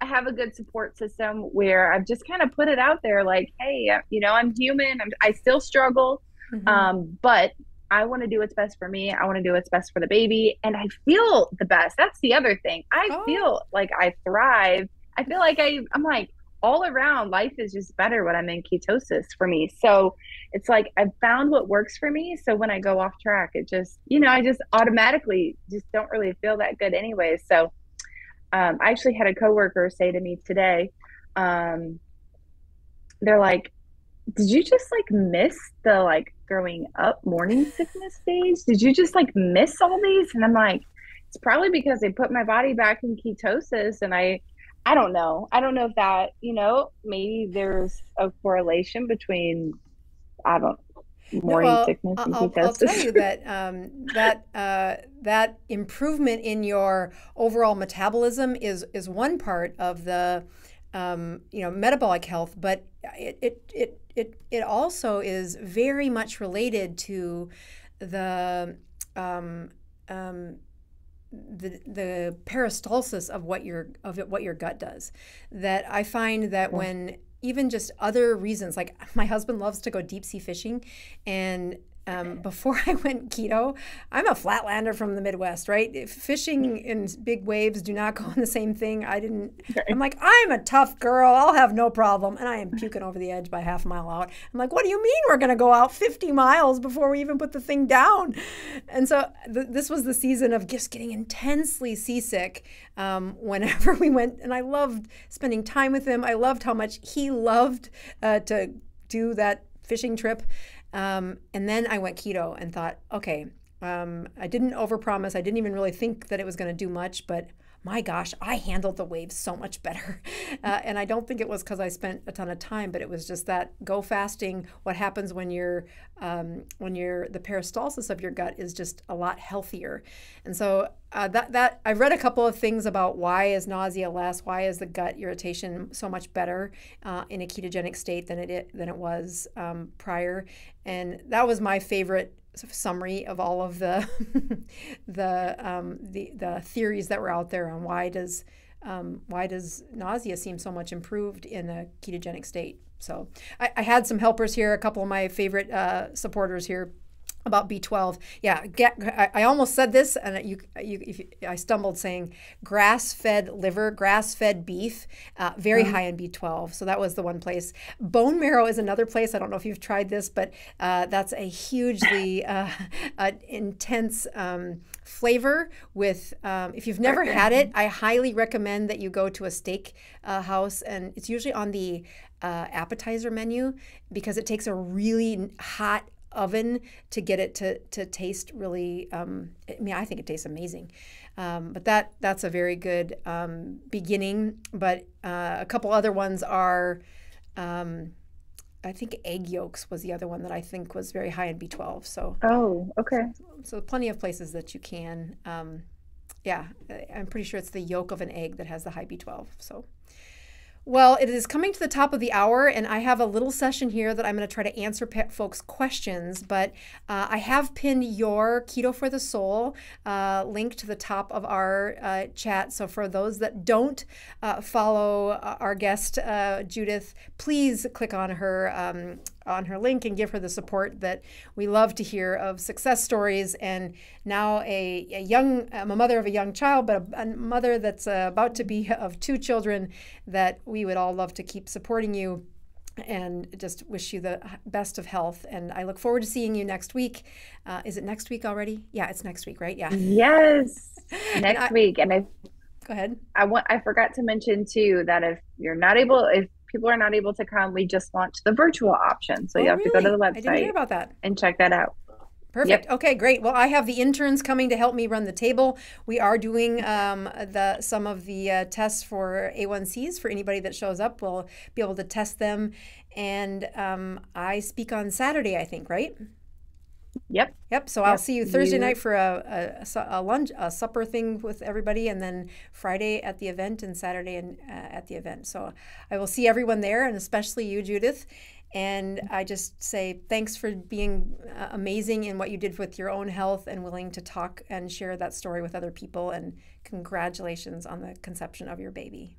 I have a good support system where I've just kind of put it out there, like, hey, you know, I'm human. I'm, I still struggle, mm-hmm. um, but I want to do what's best for me. I want to do what's best for the baby. And I feel the best. That's the other thing. I oh. feel like I thrive. I feel like I, I'm like, all around, life is just better when I'm in ketosis for me. So it's like I've found what works for me. So when I go off track, it just, you know, I just automatically just don't really feel that good anyway. So um, I actually had a coworker say to me today, um, they're like, did you just like miss the like growing up morning sickness stage? Did you just like miss all these? And I'm like, it's probably because they put my body back in ketosis. And I, I don't know. I don't know if that, you know, maybe there's a correlation between, I don't morning no, well, sickness and I'll, ketosis. I'll tell you that um, that uh, that improvement in your overall metabolism is is one part of the um, you know metabolic health, but it it it it it also is very much related to the um, um, the the peristalsis of what your of what your gut does. That I find that yeah. when even just other reasons, like my husband loves to go deep sea fishing, and um, before I went keto, I'm a flatlander from the Midwest, right? Fishing and big waves do not go on the same thing. I didn't, I'm like, I'm a tough girl, I'll have no problem. And I am puking over the edge by half a mile out. I'm like, what do you mean we're gonna go out fifty miles before we even put the thing down? And so th this was the season of just getting intensely seasick um, whenever we went, and I loved spending time with him. I loved how much he loved uh, to do that fishing trip. Um, and then I went keto and thought, okay, um, I didn't overpromise. I didn't even really think that it was going to do much, but my gosh, I handled the waves so much better. Uh, and I don't think it was because I spent a ton of time, but it was just that go fasting. What happens when you're, um, when you're, the peristalsis of your gut is just a lot healthier. And so uh, that, that I've read a couple of things about why is nausea less, why is the gut irritation so much better uh, in a ketogenic state than it, it than it was um, prior. And that was my favorite summary of all of the the, um, the the theories that were out there on why does um, why does nausea seem so much improved in a ketogenic state. So I, I had some helpers here, a couple of my favorite uh, supporters here about B twelve. Yeah, get, I, I almost said this, and you, you, if you, I stumbled saying grass-fed liver, grass-fed beef, uh, very mm-hmm. high in B twelve. So that was the one place. Bone marrow is another place. I don't know if you've tried this, but uh, that's a hugely uh, uh, intense um, flavor with, um, if you've never had it, I highly recommend that you go to a steak uh, house, and it's usually on the uh, appetizer menu because it takes a really hot oven to get it to to taste really um I mean I think it tastes amazing, um but that that's a very good um beginning. But uh a couple other ones are um I think egg yolks was the other one that I think was very high in B twelve. So oh okay so, so plenty of places that you can um yeah I'm pretty sure it's the yolk of an egg that has the high B twelve. So well, it is coming to the top of the hour, and I have a little session here that I'm going to try to answer folks' questions, but uh, I have pinned your Keto for the Soul uh, link to the top of our uh, chat. So for those that don't uh, follow our guest, uh, Judith, please click on her um, on her link and give her the support that we love to hear of success stories. And now a, a young, I'm a mother of a young child, but a, a mother that's uh, about to be of two children, that we would all love to keep supporting you and just wish you the best of health. And I look forward to seeing you next week. Uh, is it next week already? Yeah, it's next week, right? Yeah. Yes, next I, week. And I, go ahead. I want, I forgot to mention too, that if you're not able, if people are not able to come, we just launched the virtual option. So oh, you have really? to go to the website I didn't hear about that. and check that out. Perfect. Yep. Okay, great. Well, I have the interns coming to help me run the table. We are doing um, the some of the uh, tests for A one Cs for anybody that shows up. We'll be able to test them. And um, I speak on Saturday, I think, right? Yep. Yep. So yep. I'll see you Thursday you. night for a, a, a lunch, a supper thing with everybody, and then Friday at the event and Saturday and, uh, at the event. So I will see everyone there, and especially you, Judith. And I just say thanks for being uh, amazing in what you did with your own health and willing to talk and share that story with other people. And congratulations on the conception of your baby.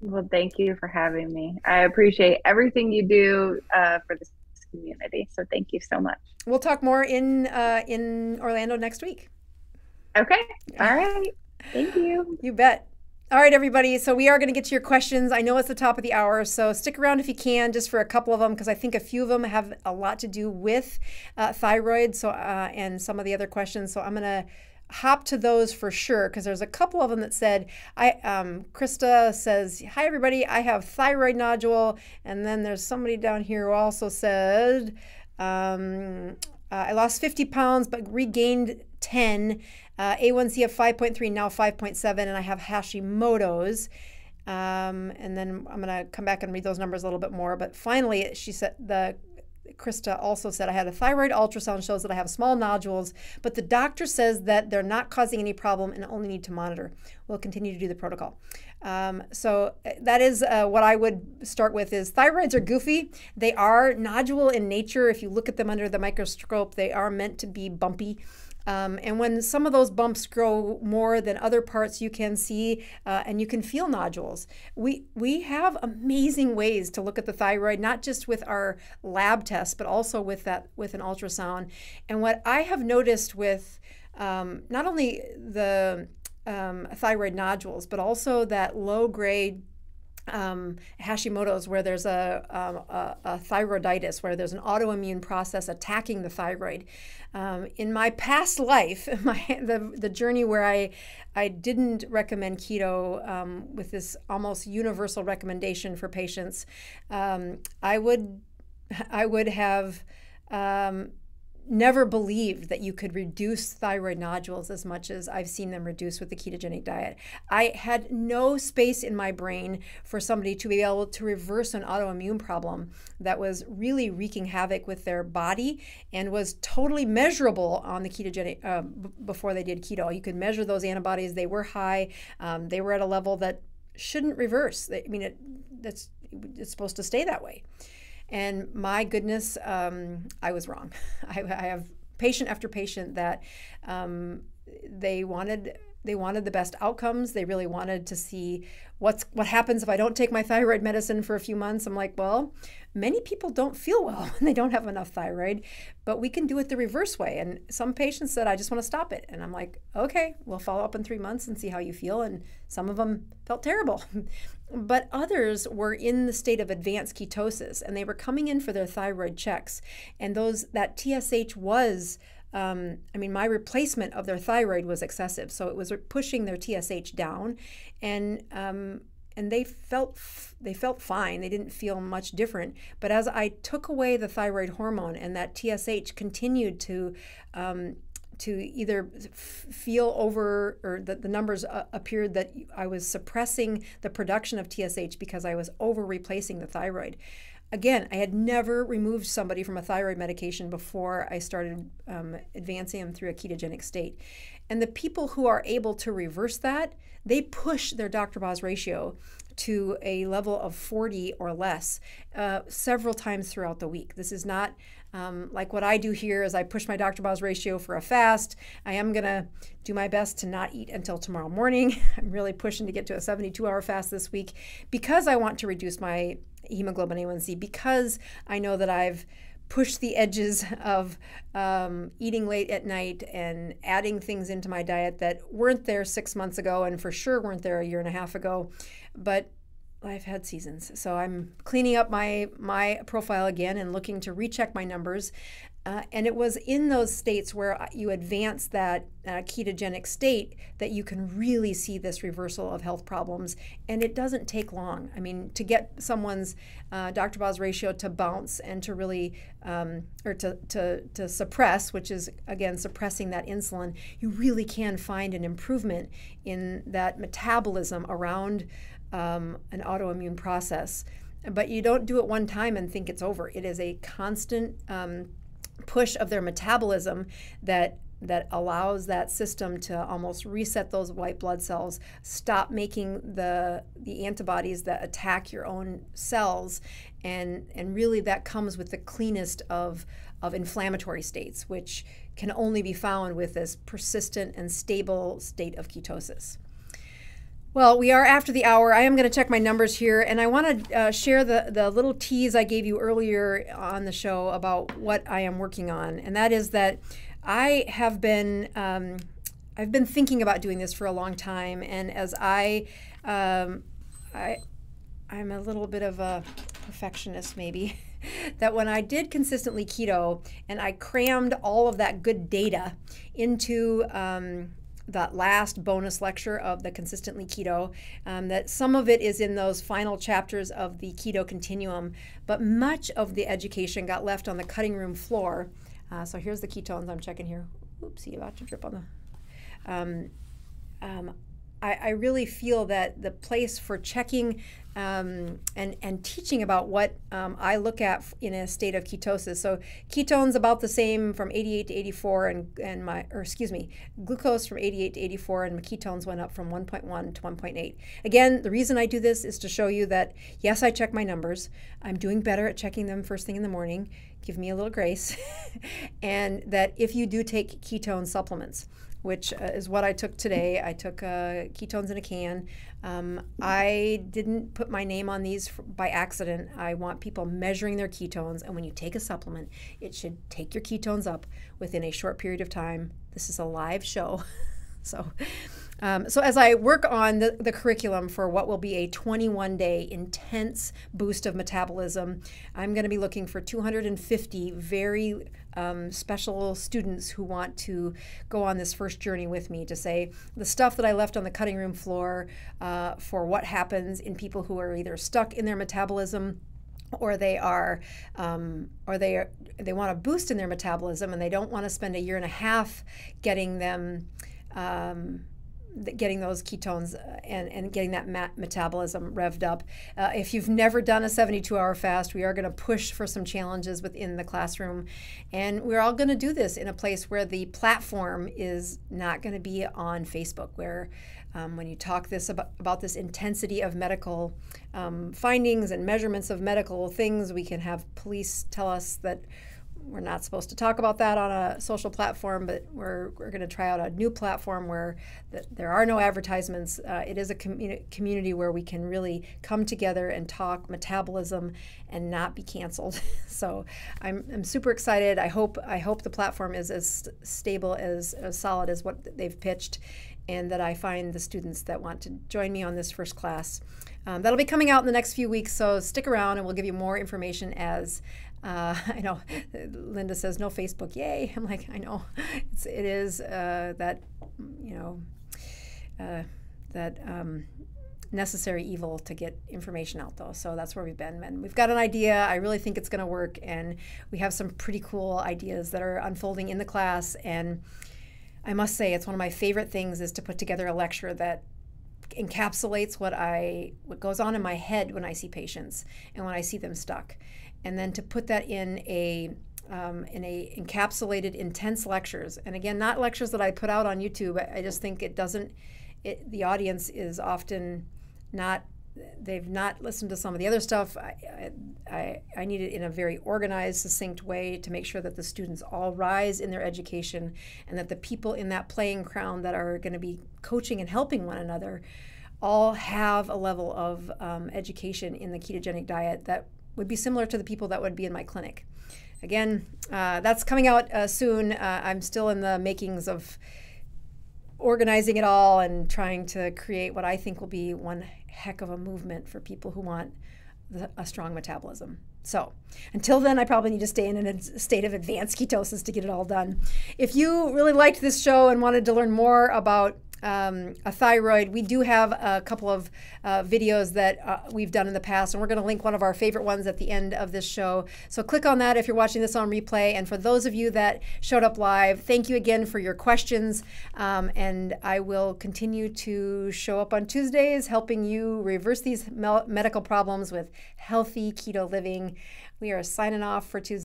Well, thank you for having me. I appreciate everything you do uh, for this community. So thank you so much. We'll talk more in uh, in Orlando next week. Okay. All right. Thank you. You bet. All right, everybody, so we are going to get to your questions. I know it's the top of the hour, so stick around if you can just for a couple of them, because I think a few of them have a lot to do with uh, thyroid so uh, and some of the other questions. So I'm going to hop to those for sure, because there's a couple of them that said, I, um, Krista says, hi, everybody, I have thyroid nodule. And then there's somebody down here who also said, um, uh, I lost fifty pounds but regained ten. Uh, A one C of five point three, now five point seven, and I have Hashimoto's. Um, and then I'm going to come back and read those numbers a little bit more. But finally, she said, the Krista also said, I had a thyroid ultrasound shows that I have small nodules, but the doctor says that they're not causing any problem and only need to monitor. We'll continue to do the protocol. Um, so that is uh, what I would start with is thyroids are goofy. They are nodule in nature. If you look at them under the microscope, they are meant to be bumpy. Um, and when some of those bumps grow more than other parts, you can see uh, and you can feel nodules. We, we have amazing ways to look at the thyroid, not just with our lab tests, but also with, that, with an ultrasound. And what I have noticed with um, not only the um, thyroid nodules, but also that low-grade Um, Hashimoto's, where there's a, a, a thyroiditis, where there's an autoimmune process attacking the thyroid. Um, in my past life, my, the, the journey where I, I didn't recommend keto um, with this almost universal recommendation for patients, um, I would, I would have um, never believed that you could reduce thyroid nodules as much as I've seen them reduced with the ketogenic diet. I had no space in my brain for somebody to be able to reverse an autoimmune problem that was really wreaking havoc with their body and was totally measurable on the ketogenic, uh, b before they did keto. You could measure those antibodies. They were high. Um, they were at a level that shouldn't reverse. I mean, it, that's, it's supposed to stay that way. And my goodness, um, I was wrong. I, I have patient after patient that um, they wanted they wanted the best outcomes. They really wanted to see what's what happens if I don't take my thyroid medicine for a few months. I'm like, well, many people don't feel well when they don't have enough thyroid, but we can do it the reverse way. And some patients said, I just want to stop it. And I'm like, okay, we'll follow up in three months and see how you feel. And some of them felt terrible. But others were in the state of advanced ketosis, and they were coming in for their thyroid checks. And those that T S H was, um, I mean, my replacement of their thyroid was excessive. So it was pushing their T S H down. And um, and they felt they felt fine. They didn't feel much different. But as I took away the thyroid hormone and that T S H continued to um, to either feel over, or the, the numbers uh, appeared that I was suppressing the production of T S H because I was over replacing the thyroid. Again, I had never removed somebody from a thyroid medication before I started um, advancing them through a ketogenic state. And the people who are able to reverse that, they push their Doctor Boz ratio to a level of forty or less uh, several times throughout the week. This is not um, like what I do here is I push my Doctor Boz ratio for a fast. I am going to do my best to not eat until tomorrow morning. I'm really pushing to get to a seventy-two hour fast this week because I want to reduce my hemoglobin A one C, because I know that I've pushed the edges of um, eating late at night and adding things into my diet that weren't there six months ago and for sure weren't there a year and a half ago. But I've had seasons. So I'm cleaning up my, my profile again and looking to recheck my numbers. Uh, and it was in those states where you advance that uh, ketogenic state that you can really see this reversal of health problems. And it doesn't take long. I mean, to get someone's uh, Doctor Boz ratio to bounce and to really, um, or to, to, to suppress, which is, again, suppressing that insulin, you really can find an improvement in that metabolism around um, an autoimmune process. But you don't do it one time and think it's over. It is a constant um, push of their metabolism that that allows that system to almost reset those white blood cells, stop making the the antibodies that attack your own cells, and and really that comes with the cleanest of of inflammatory states, which can only be found with this persistent and stable state of ketosis. Well, we are after the hour. I am going to check my numbers here, and I want to uh, share the, the little tease I gave you earlier on the show about what I am working on, and that is that I have been um, I've been thinking about doing this for a long time, and as I, um, I, I'm a little bit of a perfectionist maybe, that when I did Consistently Keto and I crammed all of that good data into um, that last bonus lecture of the Consistently Keto, um, that some of it is in those final chapters of the Keto Continuum, but much of the education got left on the cutting room floor. Uh, so here's the ketones I'm checking here. Oopsie, about to drip on the... Um, um, I, I really feel that the place for checking um, and, and teaching about what um, I look at in a state of ketosis. So ketones about the same from eighty-eight to eighty-four, and, and my, or excuse me, glucose from eighty-eight to eighty-four, and my ketones went up from one point one to one point eight. Again, the reason I do this is to show you that, yes, I check my numbers. I'm doing better at checking them first thing in the morning. Give me a little grace. And that if you do take ketone supplements, which uh, is what I took today. I took uh, ketones in a can. Um, I didn't put my name on these for, by accident. I want people measuring their ketones, and when you take a supplement, it should take your ketones up within a short period of time. This is a live show. so, um, so as I work on the, the curriculum for what will be a twenty-one day intense boost of metabolism, I'm gonna be looking for two hundred fifty very Um, special students who want to go on this first journey with me to say the stuff that I left on the cutting room floor uh, for what happens in people who are either stuck in their metabolism or they are, um, or they are, they want a boost in their metabolism and they don't want to spend a year and a half getting them, um, getting those ketones and, and getting that mat metabolism revved up. Uh, if you've never done a seventy-two hour fast, we are going to push for some challenges within the classroom. And we're all going to do this in a place where the platform is not going to be on Facebook, where um, when you talk this about, about this intensity of medical um, findings and measurements of medical things, we can have police tell us that we're not supposed to talk about that on a social platform, but we're, we're going to try out a new platform where th there are no advertisements. Uh, it is a commu community where we can really come together and talk metabolism and not be canceled. So I'm, I'm super excited. I hope, I hope the platform is as st stable, as, as solid as what they've pitched, and that I find the students that want to join me on this first class. Um, that'll be coming out in the next few weeks, so stick around and we'll give you more information as Uh, I know Linda says no Facebook, yay. I'm like, I know it's, it is uh, that, you know, uh, that um, necessary evil to get information out though. So that's where we've been. And we've got an idea. I really think it's going to work. And we have some pretty cool ideas that are unfolding in the class. And I must say, it's one of my favorite things is to put together a lecture that encapsulates what I, what goes on in my head when I see patients and when I see them stuck. And then to put that in a um, in a encapsulated intense lectures, and again, not lectures that I put out on YouTube. I, I just think it doesn't. It, the audience is often not. They've not listened to some of the other stuff. I, I I need it in a very organized, succinct way to make sure that the students all rise in their education, and that the people in that playing crown that are going to be coaching and helping one another, all have a level of um, education in the ketogenic diet that would be similar to the people that would be in my clinic. Again, uh, that's coming out uh, soon. Uh, I'm still in the makings of organizing it all and trying to create what I think will be one heck of a movement for people who want the, a strong metabolism. So until then, I probably need to stay in a state of advanced ketosis to get it all done. If you really liked this show and wanted to learn more about Um, a thyroid, we do have a couple of uh, videos that uh, we've done in the past, and we're going to link one of our favorite ones at the end of this show. So click on that if you're watching this on replay. And for those of you that showed up live, thank you again for your questions. Um, and I will continue to show up on Tuesdays, helping you reverse these medical problems with healthy keto living. We are signing off for Tuesday.